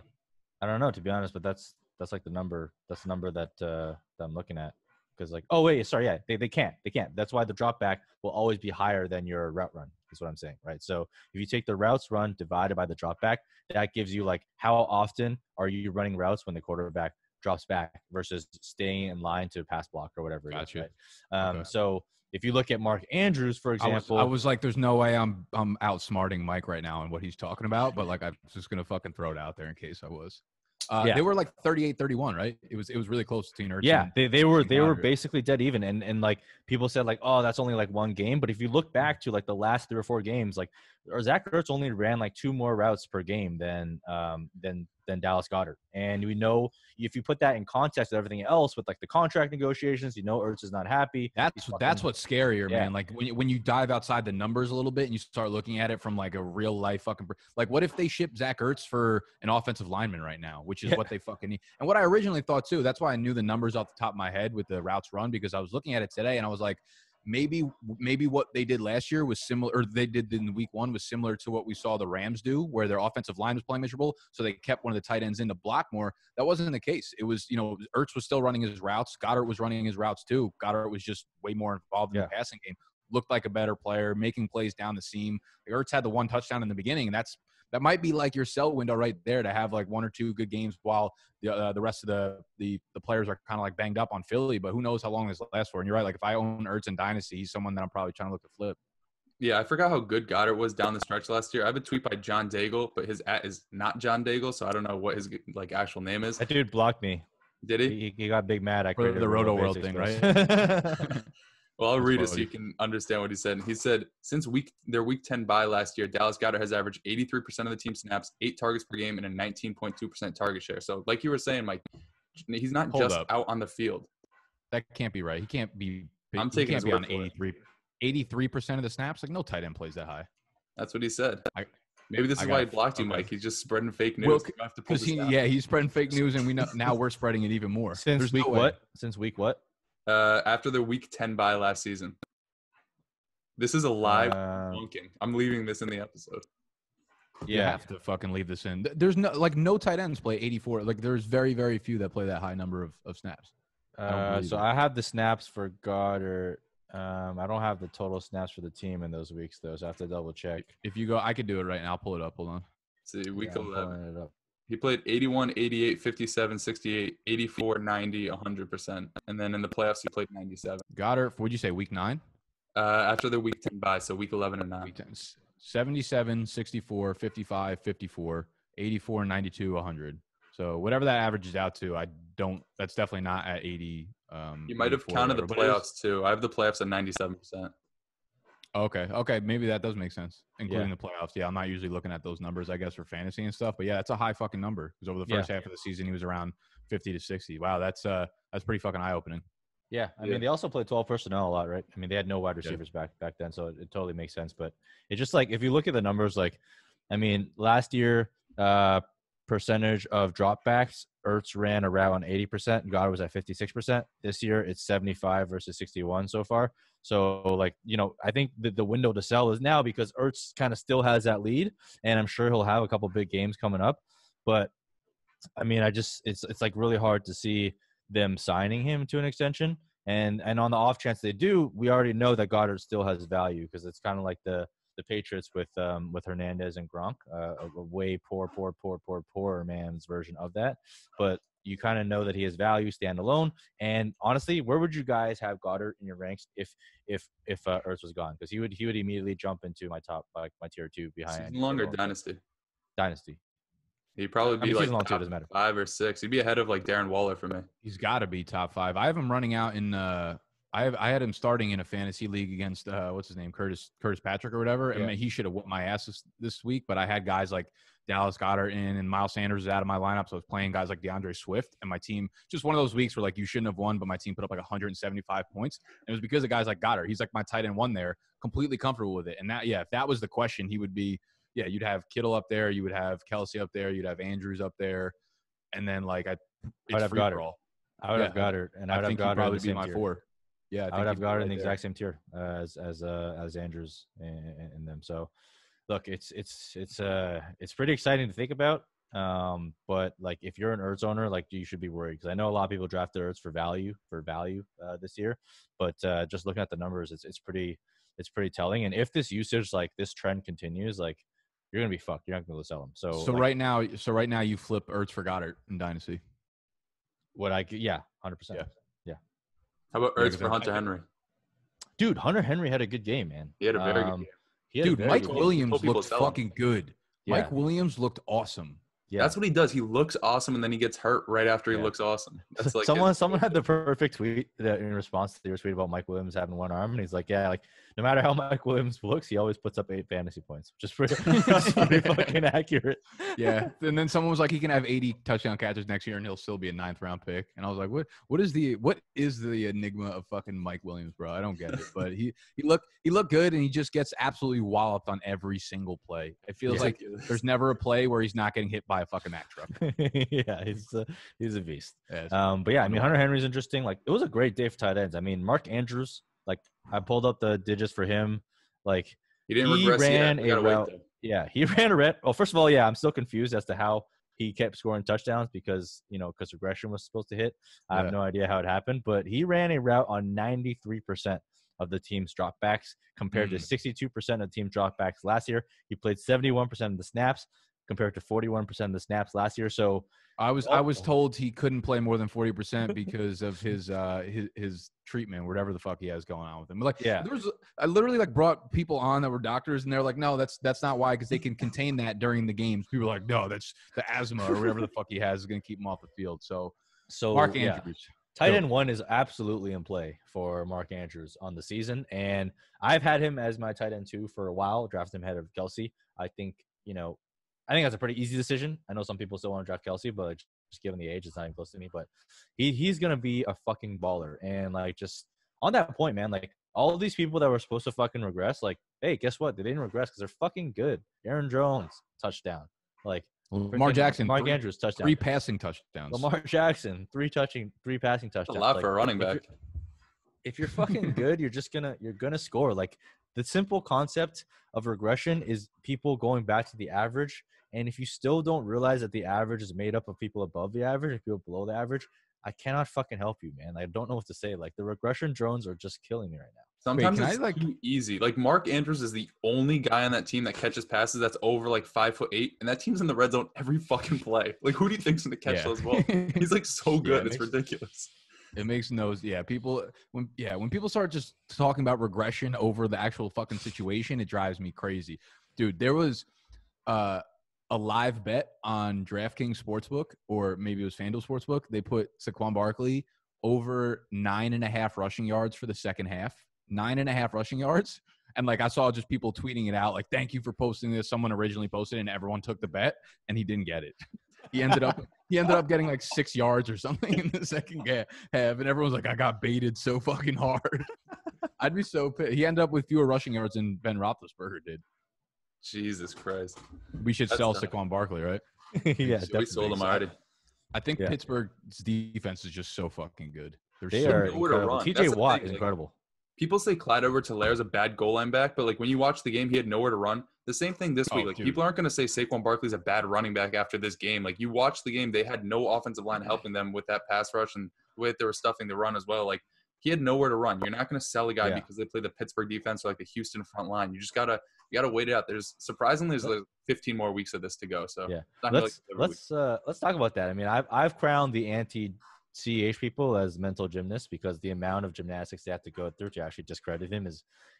I don't know to be honest, but that's like the number. That's the number that I'm looking at. Because like, oh wait, sorry, yeah, they can't. That's why the drop back will always be higher than your route run. Is what I'm saying, right? So if you take the routes run divided by the drop back, that gives you like how often are you running routes when the quarterback drops back versus staying in line to pass block or whatever. Gotcha. It is, right? Okay. So if you look at Mark Andrews, for example, I was like, there's no way I'm outsmarting Mike right now and what he's talking about, but like I'm just gonna fucking throw it out there in case I was. They were like 38-31, right? It was really close to Ertz. Yeah, they were basically dead even, and like people said like, oh, that's only like one game. But if you look back to like the last 3 or 4 games, like Zach Ertz only ran like 2 more routes per game than Dallas Goedert. And we know if you put that in context with everything else, with like the contract negotiations, you know Ertz is not happy. That's what's scarier, man. Like when you dive outside the numbers a little bit and you start looking at it from like a real life fucking like, what if they ship Zach Ertz for an offensive lineman right now, which is what they fucking need. And what I originally thought too, that's why I knew the numbers off the top of my head with the routes run, because I was looking at it today and I was like, maybe what they did last year was similar, or they did in week 1 was similar to what we saw the Rams do, where their offensive line was playing miserable, so they kept one of the tight ends in to block more. That wasn't the case. It was, you know, Ertz was still running his routes. Goddard was running his routes too. Goddard was just way more involved in the passing game. Looked like a better player, making plays down the seam. Ertz had the 1 touchdown in the beginning, and that might be like your sell window right there to have like 1 or 2 good games while the rest of the players are kind of like banged up on Philly, but who knows how long this lasts for. And you're right. Like if I own Ertz in Dynasty, he's someone that I'm probably trying to look to flip. Yeah. I forgot how good Goddard was down the stretch last year. I have a tweet by John Daigle, but his @ is not John Daigle. So I don't know what his like actual name is. That dude blocked me. Did he? He got big mad. I created the Roto World thing, right? Well, I'll read it so you can understand what he said. And he said, since their week 10 bye last year, Dallas Goedert has averaged 83% of the team snaps, 8 targets per game, and a 19.2% target share. So, like you were saying, Mike, he's not out on the field. That can't be right. He can't be. I'm taking his word for it. 83% of the snaps. Like no tight end plays that high. That's what he said. Maybe this is why he blocked you, Mike. He's just spreading fake news. Well, you have to pull this down. Yeah, he's spreading fake news, and we know now we're spreading it even more. Since week what? After the week 10 bye last season. This is a live bunking. I'm leaving this in the episode. Yeah. You have to fucking leave this in. There's no tight ends play 84. Like there's very, very few that play that high number of snaps. I have the snaps for Goddard. I don't have the total snaps for the team in those weeks though, so I have to double check. If you go, I could do it right now. I'll pull it up. Hold on. See, week 11. It up. He played 81, 88, 57, 68, 84, 90, 100%. And then in the playoffs, he played 97. Goddard, what'd you say, week 9? After the week 10 bye, so week 11 and 9. 77, 64, 55, 54, 84, 92, 100. So whatever that averages out to, that's definitely not at 80. You might have counted the playoffs too. I have the playoffs at 97%. Okay. Maybe that does make sense, including the playoffs. Yeah, I'm not usually looking at those numbers, I guess, for fantasy and stuff. But, yeah, it's a high fucking number because over the first half of the season, he was around 50-60. Wow, that's pretty fucking eye-opening. Yeah, I mean, they also played 12 personnel a lot, right? I mean, they had no wide receivers back then, so it totally makes sense. But it's just like, if you look at the numbers, like, I mean, last year, percentage of dropbacks, Ertz ran around 80%, God was at 56%. This year, it's 75 versus 61 so far. So, like, you know, I think that the window to sell is now, because Ertz kind of still has that lead, and I'm sure he'll have a couple big games coming up. But, I mean, it's like really hard to see them signing him to an extension, and on the off chance they do, we already know that Goddard still has value, because it's kind of like the Patriots with Hernandez and Gronk, a way poor man's version of that. But you kind of know that he has value standalone. And honestly, where would you guys have Goddard in your ranks if Ertz was gone? Because he would immediately jump into my top, like my tier 2 behind. Longer dynasty. He'd probably be like top 5 or 6. He'd be ahead of like Darren Waller for me. He's got to be top 5. I have him running out in I had him starting in a fantasy league against what's his name, Curtis Patrick or whatever. Yeah. I mean, he should have whooped my ass this week, but I had guys like Dallas Goedert in, and Miles Sanders is out of my lineup, so I was playing guys like DeAndre Swift, and my team, just one of those weeks where like you shouldn't have won, but my team put up like 175 points. And it was because of guys like Goddard. He's like my tight end one there, completely comfortable with it. And that, yeah, if that was the question, he would be. Yeah, you'd have Kittle up there. You would have Kelsey up there. You'd have Andrews up there. And then, like, I'd have Goddard. I would have Goddard. And I would have Goddard probably be my tier. 4. Yeah, I would have Goddard in the exact same tier as Andrews and them. So, look, it's pretty exciting to think about. But, like, if you're an Ertz owner, like, you should be worried. Because I know a lot of people drafted Ertz for value this year. But just looking at the numbers, it's pretty telling. And if this usage, like, this trend continues, like, you're gonna be fucked. You're not gonna be able to sell them. So like, right now, you flip Ertz for Goddard in Dynasty. Would I? Yeah, 100%. Yeah. How about Ertz for Hunter Henry? Dude, Hunter Henry had a good game, man. He had a very good game. Dude, Mike Williams looked fucking good. Yeah. Mike Williams looked awesome. Yeah, that's what he does. He looks awesome, and then he gets hurt right after he looks awesome. That's like someone had the perfect tweet that in response to your tweet about Mike Williams having one arm, and he's like, "Yeah, like no matter how Mike Williams looks, he always puts up 8 fantasy points, which is pretty fucking accurate." Yeah, and then someone was like, "He can have 80 touchdown catches next year, and he'll still be a 9th round pick." And I was like, "What? What is the enigma of fucking Mike Williams, bro? I don't get it." But he looked good, and he just gets absolutely walloped on every single play. It feels like there's never a play where he's not getting hit by a fucking Mack truck. Yeah, he's a beast. Yeah, but yeah, I mean, Hunter Henry's interesting. Like, it was a great day for tight ends. I mean, Mark Andrews, like, I pulled up the digits for him. Like, he ran a route. Well, first of all, yeah, I'm still confused as to how he kept scoring touchdowns because regression was supposed to hit. I have no idea how it happened, but he ran a route on 93% of the team's dropbacks compared to 62% of team dropbacks last year. He played 71% of the snaps, compared to 41% of the snaps last year. So I was told he couldn't play more than 40% because of his treatment, whatever the fuck he has going on with him. But like, I literally like brought people on that were doctors, and they're like, no, that's not why, because they can contain that during the games. People are like, no, that's the asthma or whatever the fuck he has is going to keep him off the field. So Mark Andrews. Yeah. Tight end 1 is absolutely in play for Mark Andrews on the season, and I've had him as my tight end 2 for a while, drafted him ahead of Kelsey. I think that's a pretty easy decision. I know some people still want to draft Kelsey, but just given the age, it's not even close to me. But he's going to be a fucking baller. And, like, just on that point, man, like, all of these people that were supposed to fucking regress, like, hey, guess what? They didn't regress because they're fucking good. Aaron Jones, touchdown. Like, Lamar Jackson, Mark Andrews, touchdown. 3 passing touchdowns. Lamar Jackson, 3 passing touchdowns. That's a lot, like, for a running back. If you're fucking good, you're just going to – you're going to score. Like, the simple concept of regression is people going back to the average. And if you still don't realize that the average is made up of people above the average and people below the average, I cannot fucking help you, man. I don't know what to say. Like, the regression drones are just killing me right now. Sometimes it's too easy. Like, Mark Andrews is the only guy on that team that catches passes that's over, like, 5'8", and that team's in the red zone every fucking play. Like, who do you think's going to catch those balls? He's, like, so good. It's ridiculous. It makes no – when people start just talking about regression over the actual fucking situation, it drives me crazy. Dude, there was a live bet on DraftKings Sportsbook, or maybe it was FanDuel Sportsbook. They put Saquon Barkley over 9.5 rushing yards for the second half. 9.5 rushing yards. And, like, I saw just people tweeting it out, like, thank you for posting this. Someone originally posted it, and everyone took the bet, and he didn't get it. He ended up He ended up getting like 6 yards or something in the second half, and everyone's like, I got baited so fucking hard. I'd be so pissed. He ended up with fewer rushing yards than Ben Roethlisberger did. Jesus Christ. We should sell Saquon Barkley, right? Yeah, we sold him already. I think Pittsburgh's defense is just so fucking good. They're so good. TJ Watt is incredible. People say Clyde Edwards-Helaire is a bad goal line back, but like when you watch the game, he had nowhere to run. The same thing this week. Like people aren't going to say Saquon Barkley's a bad running back after this game. Like you watch the game, they had no offensive line helping them with that pass rush and the way that they were stuffing the run as well. Like he had nowhere to run. You're not going to sell a guy because they play the Pittsburgh defense or like the Houston front line. You just gotta wait it out. There's like 15 more weeks of this to go. So yeah, let's talk about that. I mean, I've crowned the anti-CEH people as mental gymnasts because the amount of gymnastics they have to go through to actually discredit him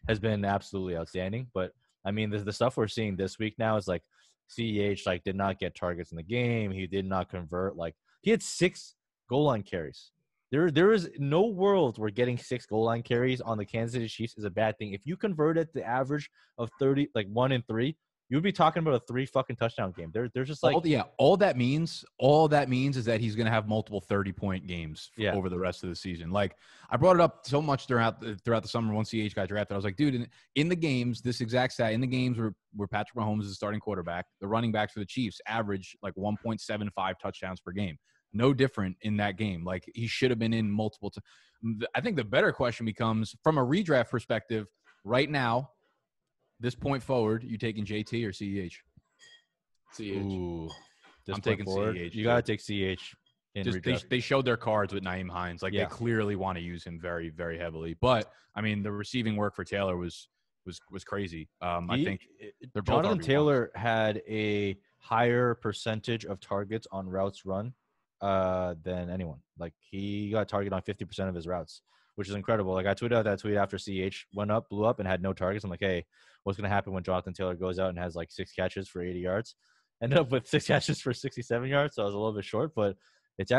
has been absolutely outstanding. But I mean, the stuff we're seeing this week now is like CEH like did not get targets in the game. He did not convert. Like he had 6 goal line carries. There is no world where getting 6 goal line carries on the Kansas City Chiefs is a bad thing. If you convert at the average of 30, like 1 in 3, you'd be talking about a 3 fucking touchdown game. There's just like all that means is that he's going to have multiple 30-point games over the rest of the season. Like I brought it up so much throughout the summer once CH got drafted. I was like, dude, in the games, this exact stat in the games where Patrick Mahomes is the starting quarterback, the running backs for the Chiefs average like 1.75 touchdowns per game. No different in that game. Like he should have been in multiple. I think the better question becomes from a redraft perspective right now, this point forward, you taking JT or CEH? CEH. Ooh, I'm taking forward, CEH. You got to take CEH. They showed their cards with Nyheim Hines. Like they clearly want to use him very, very heavily. But I mean, the receiving work for Taylor was crazy. I think they're both Jonathan Taylor had a higher percentage of targets on routes run than anyone. Like he got targeted on 50% of his routes, which is incredible. Like I tweeted out that tweet after CH went up, blew up, and had no targets. I'm like, hey, what's going to happen when Jonathan Taylor goes out and has like 6 catches for 80 yards? Ended up with 6 catches for 67 yards, so I was a little bit short, but it's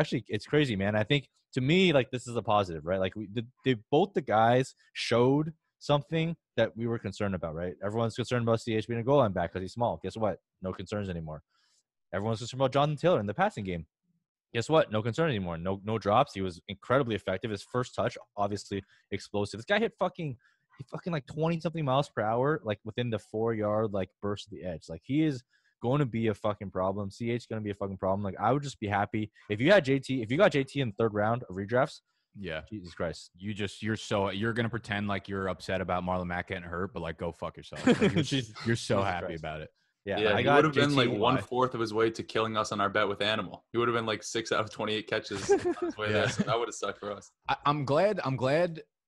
crazy, man. I think to me, like this is a positive, right? Like both the guys showed something that we were concerned about, right? Everyone's concerned about CH being a goal line back because he's small. Guess what? No concerns anymore. Everyone's concerned about Jonathan Taylor in the passing game. Guess what? No concern anymore. No drops. He was incredibly effective. His first touch, obviously explosive. This guy hit fucking like 20-something miles per hour, like within the 4-yard like burst of the edge. Like he is going to be a fucking problem. CH is going to be a fucking problem. Like I would just be happy if you got JT in the third round of redrafts. Yeah, Jesus Christ! You're gonna pretend like you're upset about Marlon Mack getting hurt, but like go fuck yourself. Like, you're so happy about it. Yeah, he would have been like 1/4 of his way to killing us on our bet with Animal. He would have been like 6 out of 28 catches. There, so that would have sucked for us. I'm glad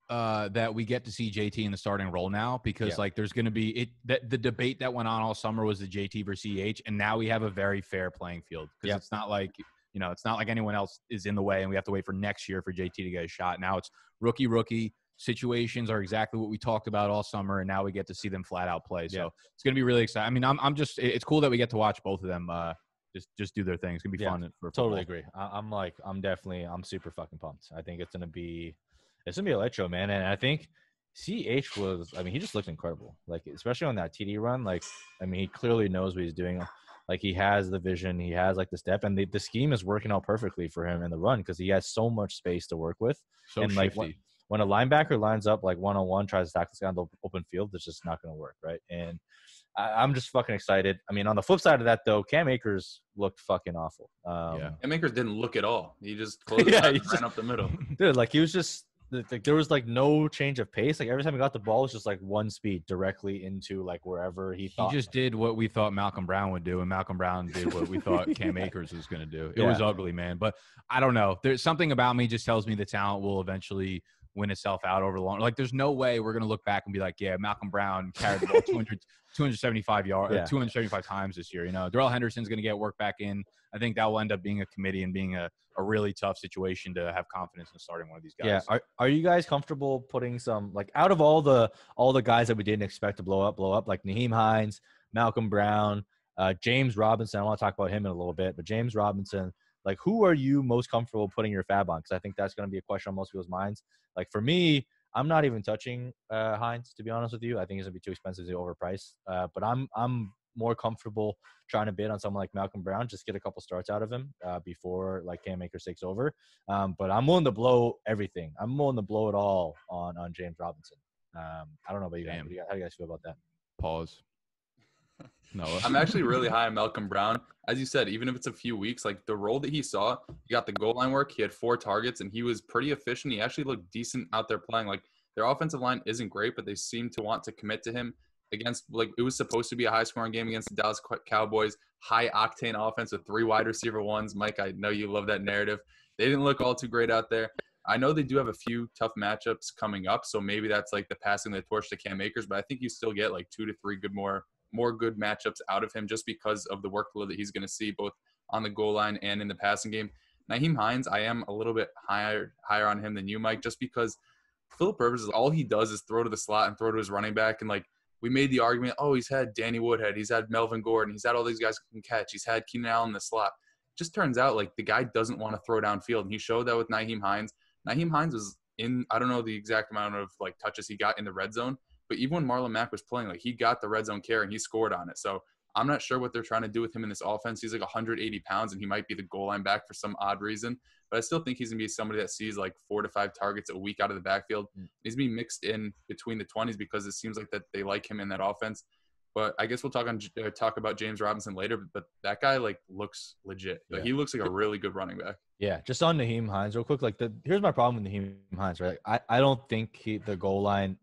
that we get to see JT in the starting role now because like there's going to be the debate that went on all summer was the JT versus CH, and now we have a very fair playing field because it's not like it's not like anyone else is in the way and we have to wait for next year for JT to get a shot. Now it's rookie. Situations are exactly what we talked about all summer, and now we get to see them flat out play. So it's gonna be really exciting. I mean, it's cool that we get to watch both of them just do their thing. It's gonna be fun. Totally agree. I'm super fucking pumped. I think it's gonna be a light show, man. And I think CH he just looked incredible. Like especially on that TD run. Like I mean, he clearly knows what he's doing. Like he has the vision, he has like the step, and the scheme is working out perfectly for him in the run because he has so much space to work with. So and shifty. Like. When a linebacker lines up like one-on-one, tries to tackle this guy in the open field, it's just not going to work, right? And I'm just fucking excited. I mean, on the flip side of that, though, Cam Akers looked fucking awful. Cam Akers didn't look at all. He just closed it out and ran up the middle. Dude, like he was just like there was like no change of pace. Like every time he got the ball, it was just like one speed directly into like wherever he thought. He just did what we thought Malcolm Brown would do, and Malcolm Brown did what we thought Cam Akers was going to do. It was ugly, man. But I don't know. There's something about me just tells me the talent will eventually – win itself out over the long. Like there's no way we're going to look back and be like, yeah, Malcolm Brown carried the ball 275 yards, 275 times this year. You know, Darrell Henderson's going to get work back in. I think that will end up being a committee and being a really tough situation to have confidence in starting one of these guys. Yeah. Are you guys comfortable putting some, like out of all the guys that we didn't expect to blow up, like Nyheim Hines, Malcolm Brown, James Robinson. I want to talk about him in a little bit, but James Robinson, like, who are you most comfortable putting your fab on? Because I think that's going to be a question on most people's minds. Like, for me, I'm not even touching Hines, to be honest with you. I think he's going to be too expensive to overprice. But I'm more comfortable trying to bid on someone like Malcolm Brown, just get a couple starts out of him before like Cam Akers takes over. But I'm willing to blow everything. I'm willing to blow it all on James Robinson. I don't know about you guys. How do you guys feel about that? Pause. No, I'm actually really high on Malcolm Brown. As you said, even if it's a few weeks, like the role that he saw, he got the goal line work. He had 4 targets, and he was pretty efficient. He actually looked decent out there playing. Like, their offensive line isn't great, but they seem to want to commit to him against, like, it was supposed to be a high-scoring game against the Dallas Cowboys, high-octane offense with 3 wide receiver ones. Mike, I know you love that narrative. They didn't look all too great out there. I know they do have a few tough matchups coming up, so maybe that's like the passing the torch to Cam Akers, but I think you still get like 2 to 3 good more good matchups out of him just because of the workload that he's going to see both on the goal line and in the passing game. Naheem Hines, I am a little bit higher on him than you, Mike, just because Phillip Rivers, all he does is throw to the slot and throw to his running back. And, like, we made the argument, oh, he's had Danny Woodhead, he's had Melvin Gordon, he's had all these guys who can catch, he's had Keenan Allen in the slot. Just turns out, like, the guy doesn't want to throw downfield, and he showed that with Naheem Hines. Naheem Hines was in, I don't know the exact amount of, like, touches he got in the red zone, but even when Marlon Mack was playing, like, he got the red zone carry and he scored on it. So I'm not sure what they're trying to do with him in this offense. He's like 180 pounds and he might be the goal line back for some odd reason, but I still think he's going to be somebody that sees like 4 to 5 targets a week out of the backfield. He's being mixed in between the 20s because it seems like that they like him in that offense. But I guess we'll talk about James Robinson later, but that guy like looks legit. Like, yeah. He looks like a really good running back. Yeah, just on Naheem Hines real quick. Like, here's my problem with Naheem Hines, right? Like, I don't think the goal line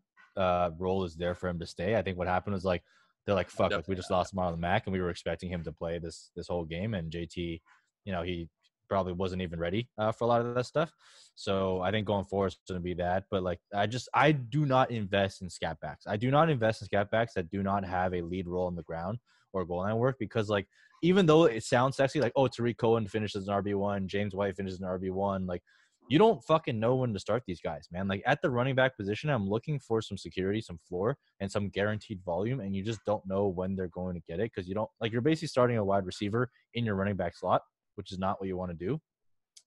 role is there for him to stay. I think what happened was like they're like, fuck, like, we just lost Marlon Mack and we were expecting him to play this whole game, and JT, you know, he probably wasn't even ready for a lot of that stuff. So I think going forward it's going to be that. But like, I do not invest in scat backs. I do not invest in scat backs that do not have a lead role on the ground or goal line work, because like, even though it sounds sexy, like, oh, Tariq Cohen finishes an RB1, James White finishes an RB1, like, you don't fucking know when to start these guys, man. Like, at the running back position, I'm looking for some security, some floor, and some guaranteed volume, and you just don't know when they're going to get it, because you don't – like, you're basically starting a wide receiver in your running back slot, which is not what you want to do.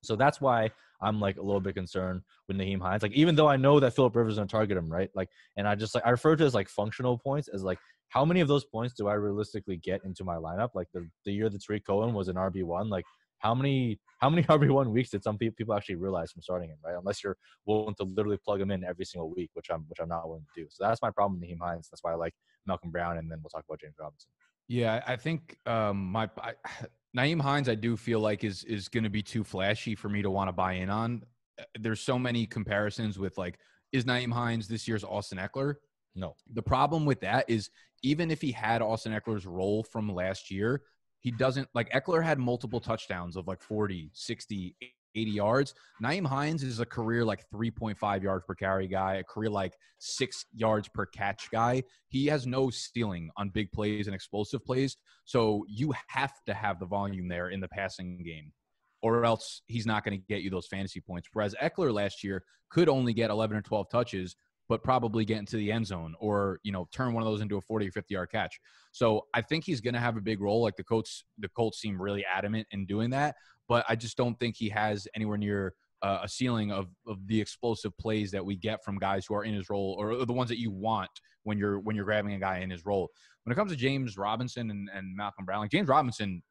So that's why I'm, like, a little bit concerned with Naheem Hines. Like, even though I know that Phillip Rivers is going to target him, right? Like, and I just – like, I refer to it as, like, functional points as, like, how many of those points do I realistically get into my lineup? Like, the year that Tariq Cohen was an RB1, like, How many RB1 weeks did some people actually realize from starting him, right? Unless you're willing to literally plug him in every single week, which I'm not willing to do. So that's my problem with Naheem Hines. That's why I like Malcolm Brown, and then we'll talk about James Robinson. Yeah, I think Naheem Hines, I do feel like is going to be too flashy for me to want to buy in on. There's so many comparisons with, like, is Naheem Hines this year's Austin Ekeler? No. The problem with that is even if he had Austin Ekeler's role from last year, he doesn't – like, Ekeler had multiple touchdowns of like 40, 60, 80 yards. Naheem Hines is a career like 3.5 yards per carry guy, a career like 6 yards per catch guy. He has no ceiling on big plays and explosive plays. So you have to have the volume there in the passing game, or else he's not going to get you those fantasy points. Whereas Ekeler last year could only get 11 or 12 touches, but probably get into the end zone or, you know, turn one of those into a 40 or 50-yard catch. So I think he's going to have a big role. Like, the Colts seem really adamant in doing that, but I just don't think he has anywhere near a ceiling of the explosive plays that we get from guys who are in his role, or the ones that you want when you're grabbing a guy in his role. When it comes to James Robinson and Malcolm Brown, like, James Robinson,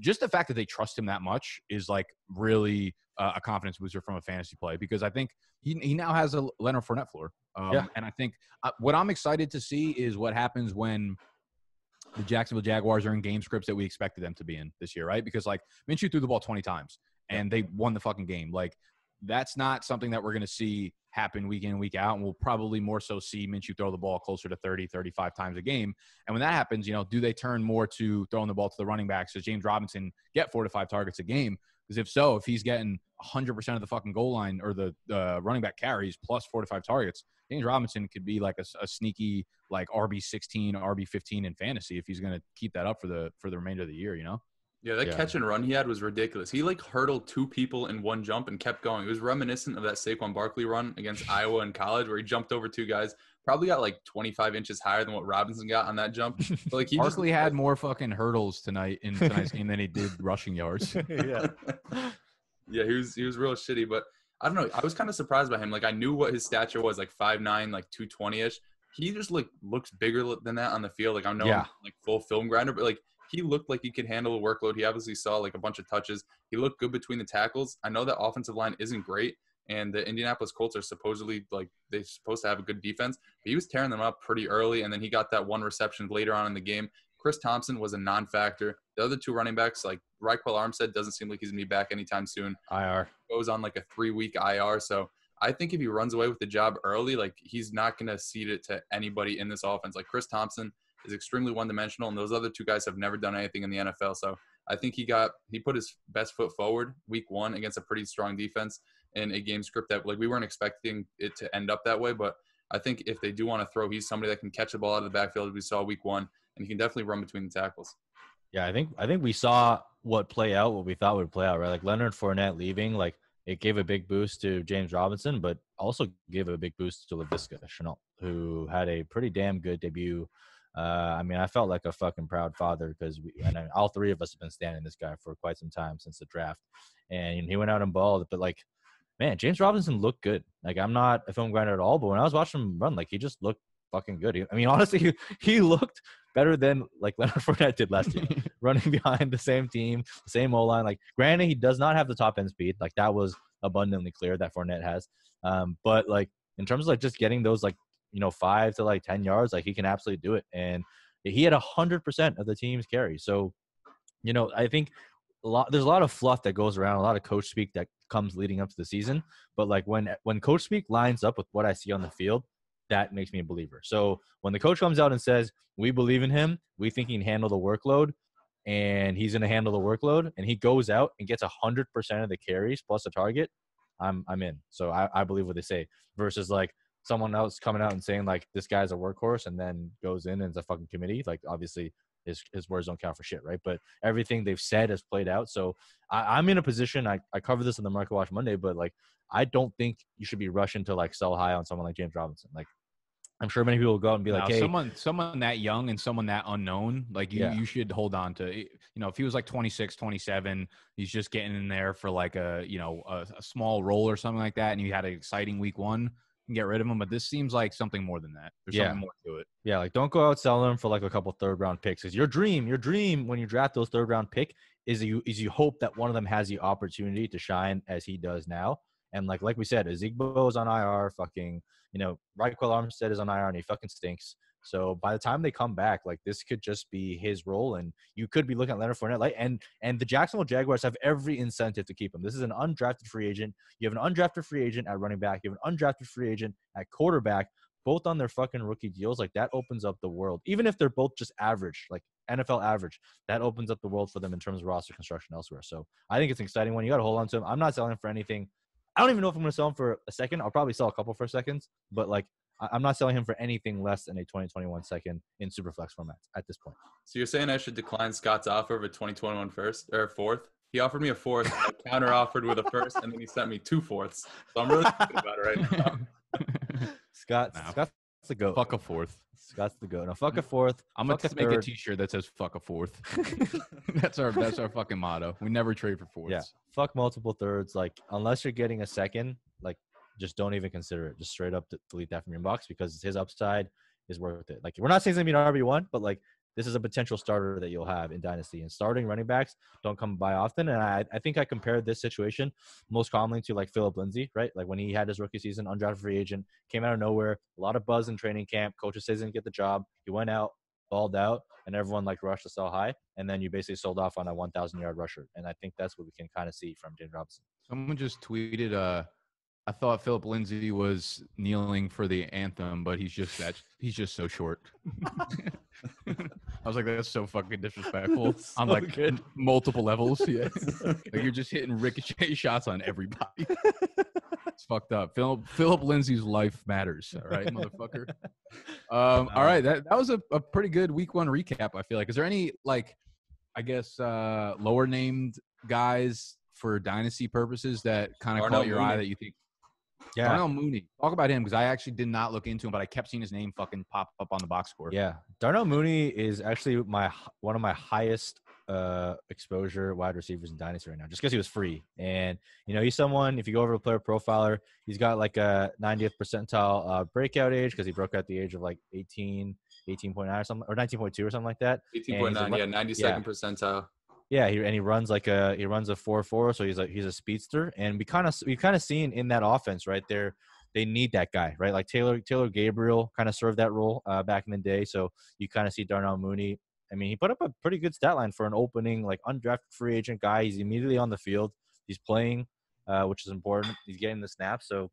just the fact that they trust him that much is like really a confidence booster from a fantasy play, because I think he now has a Leonard Fournette floor. And I think what I'm excited to see is what happens when the Jacksonville Jaguars are in game scripts that we expected them to be in this year, right? Because, like, Minshew threw the ball 20 times and they won the fucking game. Like, that's not something that we're going to see happen week in, week out. And we'll probably more so see Minshew throw the ball closer to 30, 35 times a game. And when that happens, you know, do they turn more to throwing the ball to the running backs? Does James Robinson get 4 to 5 targets a game? Because if so, if he's getting 100% of the fucking goal line or the running back carries plus 4 to 5 targets, James Robinson could be like a sneaky, like, RB16, RB15 in fantasy if he's going to keep that up for the remainder of the year, you know? Yeah, that catch and run he had was ridiculous. He, like, hurdled 2 people in one jump and kept going. It was reminiscent of that Saquon Barkley run against Iowa in college where he jumped over 2 guys. Probably got, like, 25 inches higher than what Robinson got on that jump. But, like, he Barkley just had more fucking hurdles in tonight's game than he did rushing yards. Yeah. Yeah, he was real shitty. But I don't know. I was kind of surprised by him. Like, I knew what his stature was, like 5'9", like 220-ish. he just looks bigger than that on the field. Like, I know I'm like full film grinder, but he looked like he could handle the workload. He obviously saw a bunch of touches. He looked good between the tackles. I know that offensive line isn't great, and the Indianapolis Colts are supposedly they're supposed to have a good defense. But he was tearing them up pretty early, and then he got that one reception later on in the game. Chris Thompson was a non-factor. The other two running backs, Ryquell Armstead, doesn't seem like he's going to be back anytime soon. IR. Goes on a 3-week IR. So I think if he runs away with the job early, he's not going to cede it to anybody in this offense. Chris Thompson is extremely one-dimensional, and those other two guys have never done anything in the NFL. So I think he put his best foot forward week 1 against a pretty strong defense in a game script that we weren't expecting it to end up that way. But I think if they do want to throw, he's somebody that can catch the ball out of the backfield as we saw week 1, and he can definitely run between the tackles. Yeah, I think we saw what we thought would play out, right? Leonard Fournette leaving, it gave a big boost to James Robinson, but also gave a big boost to Laviska Shenault, who had a pretty damn good debut. I felt like a fucking proud father because all three of us have been standing this guy for quite some time since the draft, and he went out and balled. But man, James Robinson looked good. I'm not a film grinder at all, but when I was watching him run, he just looked fucking good. Honestly, he looked better than Leonard Fournette did last year, running behind the same team, the same O-line. Granted, he does not have the top end speed. That was abundantly clear that Fournette has. But in terms of just getting those 5 to 10 yards, he can absolutely do it. And he had 100% of the team's carry. So, I think there's a lot of fluff that goes around, a lot of coach speak that comes leading up to the season. But when coach speak lines up with what I see on the field, that makes me a believer. So when the coach comes out and says, we believe in him, we think he can handle the workload, and he's going to handle the workload, and he goes out and gets 100% of the carries plus a target, I'm in. So I believe what they say versus someone else coming out and saying this guy's a workhorse and then goes in and is a fucking committee. Obviously his words don't count for shit, right? But everything they've said has played out. So I'm in a position, I cover this in the Market Watch Monday, but I don't think you should be rushing to sell high on someone like James Robinson. I'm sure many people will go out and be hey, someone that young and someone that unknown, you should hold on to. If he was 26, 27, he's just getting in there for a small role or something like that, and you had an exciting week 1, and get rid of him. But this seems like something more than that. There's something more to it. Yeah, don't go out selling him for a couple third-round picks. Because your dream when you draft those third-round pick is you hope that one of them has the opportunity to shine as he does now. And like we said, Ezigbo is on IR, Ryquell Armstead is on IR, and he fucking stinks. So by the time they come back, this could just be his role, and you could be looking at Leonard Fournette. And the Jacksonville Jaguars have every incentive to keep him. This is an undrafted free agent. You have an undrafted free agent at running back. You have an undrafted free agent at quarterback, both on their fucking rookie deals. That opens up the world. Even if they're both just average, NFL average, that opens up the world for them in terms of roster construction elsewhere. So I think it's an exciting one. You got to hold on to him. I'm not selling him for anything. I don't even know if I'm going to sell him for a second. I'll probably sell a couple for seconds, but I'm not selling him for anything less than a 2021 second in Superflex formats at this point. So you're saying I should decline Scott's offer of a 2021 first or fourth? He offered me a fourth, I counter offered with a first, and then he sent me 2 fourths. So I'm really thinking about it right now. Scott's the goat. Fuck a fourth. Scott's the goat. No, fuck a fourth. I'm going to make a t-shirt that says fuck a fourth. That's our fucking motto. We never trade for fourths. Yeah. Fuck multiple thirds. Unless you're getting a second, just don't even consider it. Just straight up delete that from your inbox because his upside is worth it. We're not saying it's going to be an RB1, but this is a potential starter that you'll have in Dynasty. And starting running backs don't come by often. And I think I compared this situation most commonly to Phillip Lindsay, right? When he had his rookie season, undrafted free agent, came out of nowhere, a lot of buzz in training camp. Coaches says he didn't get the job. He went out, balled out, and everyone rushed to sell high. And then you basically sold off on a 1,000-yard rusher. And I think that's what we can kind of see from James Robinson. Someone just tweeted, I thought Phillip Lindsay was kneeling for the anthem, but he's just so short. I was that's so fucking disrespectful. So I'm good. Multiple levels. Yeah. You're just hitting ricochet shots on everybody. It's fucked up. Phillip Lindsay's life matters. All right, motherfucker. All right. That was a pretty good week 1 recap, I feel like. Is there any, lower named guys for dynasty purposes that kind of caught your eye that you think? Yeah, Darnell Mooney. Talk about him because I actually did not look into him, but I kept seeing his name fucking pop up on the box score. Yeah, Darnell Mooney is actually one of my highest exposure wide receivers in Dynasty right now, just because he was free. And, you know, he's someone, if you go over to Player Profiler, he's got like a 90th percentile breakout age because he broke out the age of like 18.9 or something, or 19.2 or something like that. 18.9, yeah, 92nd percentile. Yeah, he runs like he runs a 4.4, so he's a speedster, and we've kind of seen in that offense right there, they need that guy, right? Like Taylor Gabriel kind of served that role back in the day, so you kind of see Darnell Mooney. I mean, he put up a pretty good stat line for an opening, like undrafted free agent guy. He's immediately on the field. He's playing, which is important. He's getting the snaps, so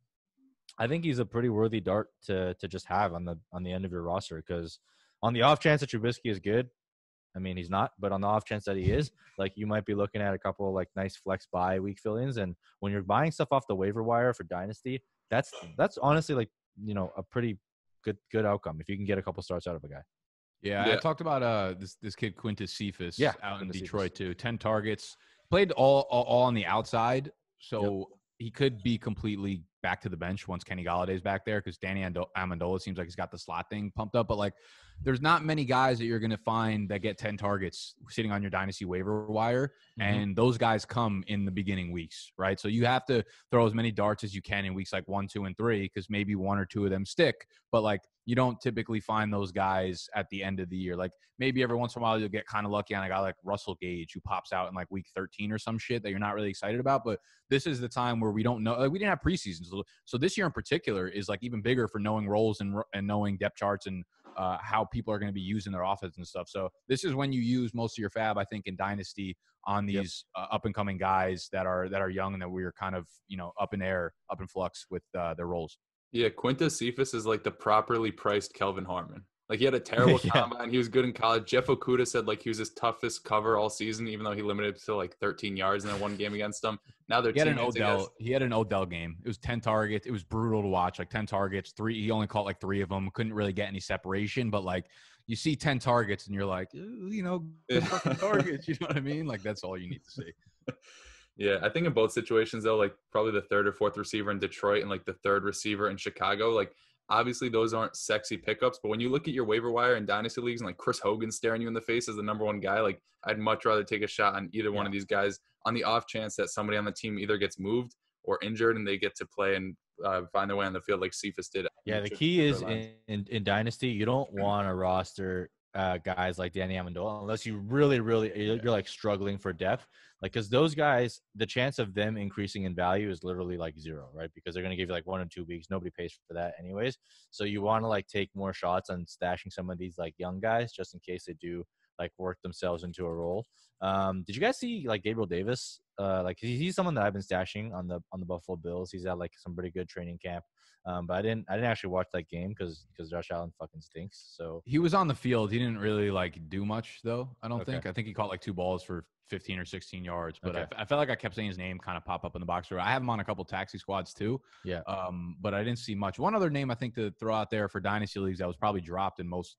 I think he's a pretty worthy dart to just have on the end of your roster, because on the off chance that Trubisky is good. I mean, he's not, but on the off chance that he is, like, you might be looking at a couple of like nice flex bye week fill-ins. And when you're buying stuff off the waiver wire for Dynasty, that's honestly, like, you know, a pretty good outcome if you can get a couple starts out of a guy. Yeah. I talked about this kid Quintus Cephus out in Detroit too. 10 targets, played all on the outside. So he could be completely back to the bench once Kenny Galladay's back there, because Danny Amendola seems like he's got the slot thing pumped up. But, like, there's not many guys that you're going to find that get 10 targets sitting on your Dynasty waiver wire, and those guys come in the beginning weeks, right? So you have to throw as many darts as you can in weeks like 1, 2, and 3, because maybe one or two of them stick. But, like, you don't typically find those guys at the end of the year. Like, maybe every once in a while you'll get kind of lucky on a guy like Russell Gage, who pops out in like week 13 or some shit that you're not really excited about. But this is the time where we don't know. Like, we didn't have preseason. So this year in particular is like even bigger for knowing roles and knowing depth charts and how people are going to be using their offense and stuff. So this is when you use most of your fab, I think, in Dynasty on these up and coming guys that are young and that we're kind of, you know, up in flux with their roles. Yeah, Quintus Cephus is like the properly priced Kelvin Harmon. Like, he had a terrible combine. He was good in college. Jeff Okuda said, like, he was his toughest cover all season, even though he limited to like 13 yards in that one game against them. Now they're He had an Odell game. It was 10 targets. It was brutal to watch. Like, 10 targets, he only caught like 3 of them. Couldn't really get any separation, but like, you see 10 targets and you're like, you know, good fucking targets. You know what I mean? Like, that's all you need to see. Yeah, I think in both situations though, like probably the 3rd or 4th receiver in Detroit and like the 3rd receiver in Chicago, like, obviously those aren't sexy pickups, but when you look at your waiver wire in Dynasty leagues and like Chris Hogan staring you in the face as the number one guy, like, I'd much rather take a shot on either one of these guys on the off chance that somebody on the team either gets moved or injured and they get to play and find their way on the field like Cephus did. Yeah, the key is in Dynasty, you don't want to roster guys like Danny Amendola unless you really you're like struggling for depth. Like, because those guys, the chance of them increasing in value is literally like zero, right? Because they're going to give you like 1 or 2 weeks. Nobody pays for that anyways. So you want to like take more shots on stashing some of these like young guys just in case they do like work themselves into a role. Did you guys see like Gabriel Davis? Like, he's someone that I've been stashing on the Buffalo Bills. He's at like some pretty good training camp. But I didn't actually watch that game because Josh Allen fucking stinks. So he was on the field. He didn't really like do much though. I don't think. I think he caught like 2 balls for 15 or 16 yards. But I felt like I kept seeing his name kind of pop up in the box. I have him on a couple taxi squads too. Yeah. But I didn't see much. One other name I think to throw out there for Dynasty leagues that was probably dropped in most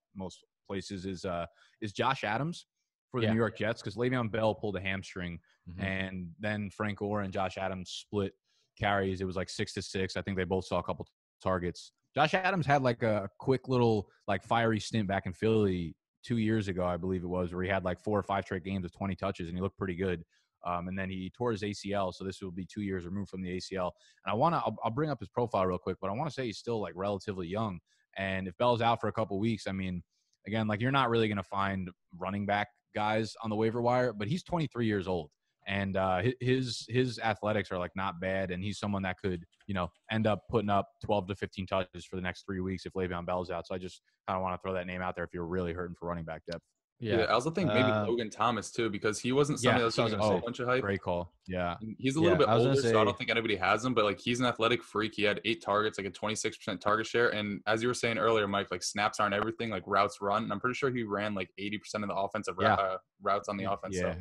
places is Josh Adams for the New York Jets, because Le'Veon Bell pulled a hamstring, and then Frank Gore and Josh Adams split carries. It was like 6-6. I think they both saw a couple targets. Josh Adams had like a quick little like fiery stint back in Philly 2 years ago, I believe it was, where he had like 4 or 5 straight games of 20 touches, and he looked pretty good. And then he tore his ACL, so this will be 2 years removed from the ACL. And I'll bring up his profile real quick, but I want to say he's still like relatively young. And if Bell's out for a couple weeks, I mean, again, like, you're not really going to find running back guys on the waiver wire, but he's 23 years old, and his athletics are like not bad, and he's someone that could, you know, end up putting up 12 to 15 touches for the next 3 weeks if Le'Veon Bell's out. So I just kind of want to throw that name out there if you're really hurting for running back depth. Yeah, I also think maybe Logan Thomas too, because he wasn't somebody that was a bunch of hype. Great call. Yeah, he's a little bit older, so I don't think anybody has him. But like, he's an athletic freak. He had 8 targets, like a 26% target share. And as you were saying earlier, Mike, like, snaps aren't everything. Like, routes run, and I'm pretty sure he ran like 80% of the offensive routes on the offense. Yeah,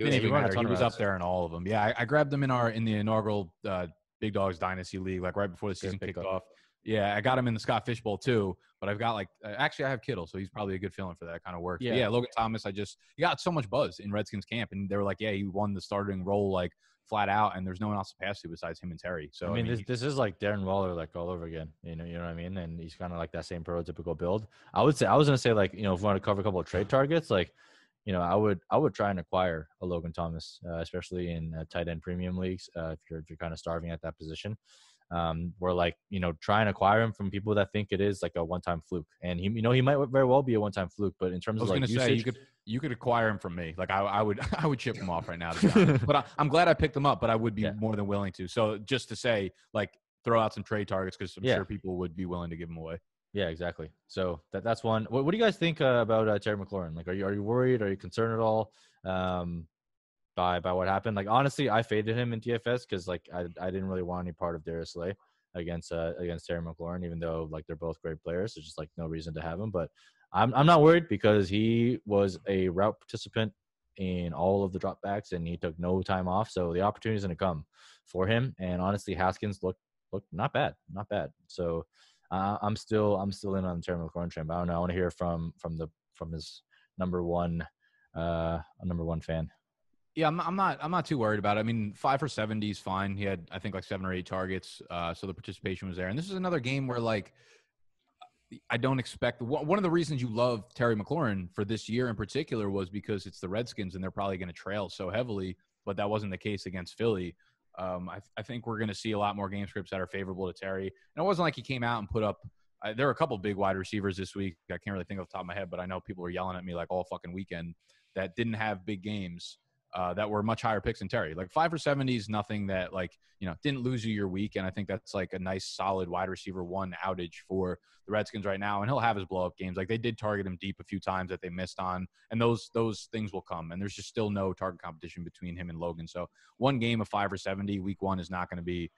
so he was up there in all of them. Yeah, I grabbed him in the inaugural Big Dogs Dynasty League, like right before the season kicked off. Yeah, I got him in the Scott Fishbowl too, but I've got like actually I have Kittle, so he's probably a good feeling for that kind of work. Yeah, Logan Thomas, he got so much buzz in Redskins camp, and they were like, yeah, he won the starting role like flat out, and there's no one else to pass to besides him and Terry. So I mean this is like Darren Waller like all over again. You know what I mean? And he's kind of like that same prototypical build. I was gonna say, like, you know, if we want to cover a couple of trade targets, like you know, I would try and acquire a Logan Thomas, especially in tight end premium leagues. If you're kind of starving at that position, where like, you know, try and acquire him from people that think it is like a one-time fluke. And he, you know, he might very well be a one-time fluke, but in terms of like usage, you could acquire him from me. Like I would chip him off right now, to be honest. But I'm glad I picked him up, but I would be more than willing to. So just to say, like, throw out some trade targets, because I'm sure people would be willing to give him away. Yeah, exactly. So that's one. What do you guys think about Terry McLaurin? Like, are you worried? Are you concerned at all by what happened? Like, honestly, I faded him in DFS because like I didn't really want any part of Darius Slay against Terry McLaurin, even though like they're both great players. There's just like no reason to have him. But I'm not worried because he was a route participant in all of the dropbacks and he took no time off. So the opportunity is going to come for him. And honestly, Haskins looked not bad. So. I'm still in on the Terry McLaurin train, but I don't know. I want to hear from his number one fan. Yeah, I'm not too worried about it. I mean, 5 for 70 is fine. He had I think like 7 or 8 targets, so the participation was there. And this is another game where like I don't expect one of the reasons you love Terry McLaurin for this year in particular was because it's the Redskins and they're probably going to trail so heavily, but that wasn't the case against Philly. I think we're going to see a lot more game scripts that are favorable to Terry. And it wasn't like he came out and put up – there were a couple big wide receivers this week. I can't really think off the top of my head, but I know people are yelling at me like all fucking weekend that didn't have big games that were much higher picks than Terry. Like 5 for 70 is nothing that like, you know, didn't lose you your week. And I think that's like a nice solid wide receiver one outage for the Redskins right now. And he'll have his blow-up games. Like they did target him deep a few times that they missed on. And those things will come. And there's just still no target competition between him and Logan. So one game of 5 for 70 week 1 is not going to be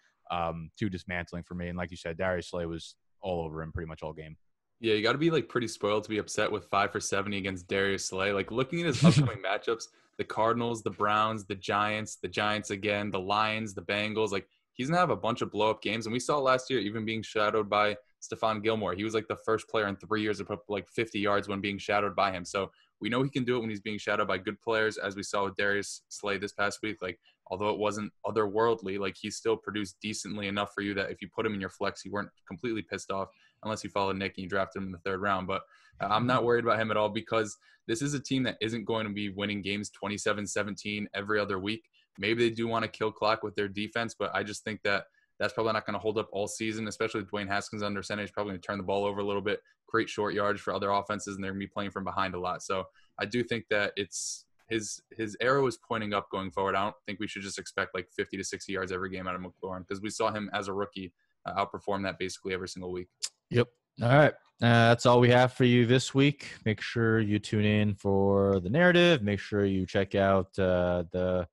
too dismantling for me. And like you said, Darius Slay was all over him pretty much all game. Yeah, you got to be like pretty spoiled to be upset with 5 for 70 against Darius Slay. Like looking at his upcoming matchups, the Cardinals, the Browns, the Giants again, the Lions, the Bengals. Like he's going to have a bunch of blow-up games. And we saw last year even being shadowed by Stephon Gilmore. He was like the first player in 3 years to put like 50 yards when being shadowed by him. So we know he can do it when he's being shadowed by good players, as we saw with Darius Slay this past week. Like although it wasn't otherworldly, like he still produced decently enough for you that if you put him in your flex, you weren't completely pissed off. Unless you followed Nick and you drafted him in the 3rd round. But I'm not worried about him at all because this is a team that isn't going to be winning games 27-17 every other week. Maybe they do want to kill clock with their defense, but I just think that that's probably not going to hold up all season, especially with Dwayne Haskins under center. He's probably going to turn the ball over a little bit, create short yards for other offenses, and they're going to be playing from behind a lot. So I do think that it's his arrow is pointing up going forward. I don't think we should just expect like 50 to 60 yards every game out of McLaurin because we saw him as a rookie outperform that basically every single week. Yep. All right. That's all we have for you this week. Make sure you tune in for the narrative. Make sure you check out the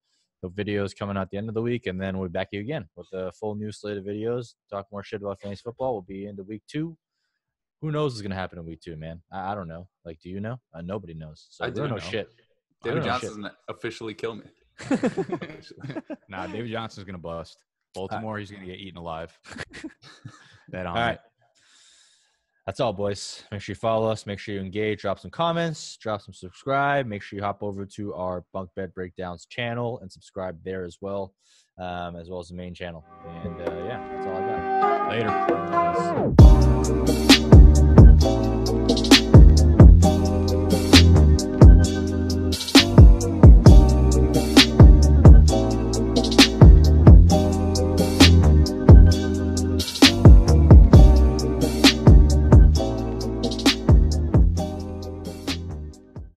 videos coming out at the end of the week. And then we'll be back here again with the full new slate of videos. Talk more shit about fantasy football. We'll be into week 2. Who knows what's going to happen in week 2, man? I don't know. Like, do you know? Nobody knows. So I don't know shit. David Johnson officially killed me. Nah, David Johnson's going to bust. Baltimore, he's going to get eaten alive. All right. That's all, boys. Make sure you follow us. Make sure you engage. Drop some comments. Drop some subscribe. Make sure you hop over to our Bunk Bed Breakdowns channel and subscribe there as well as the main channel. And, yeah, that's all I got. Later. Peace.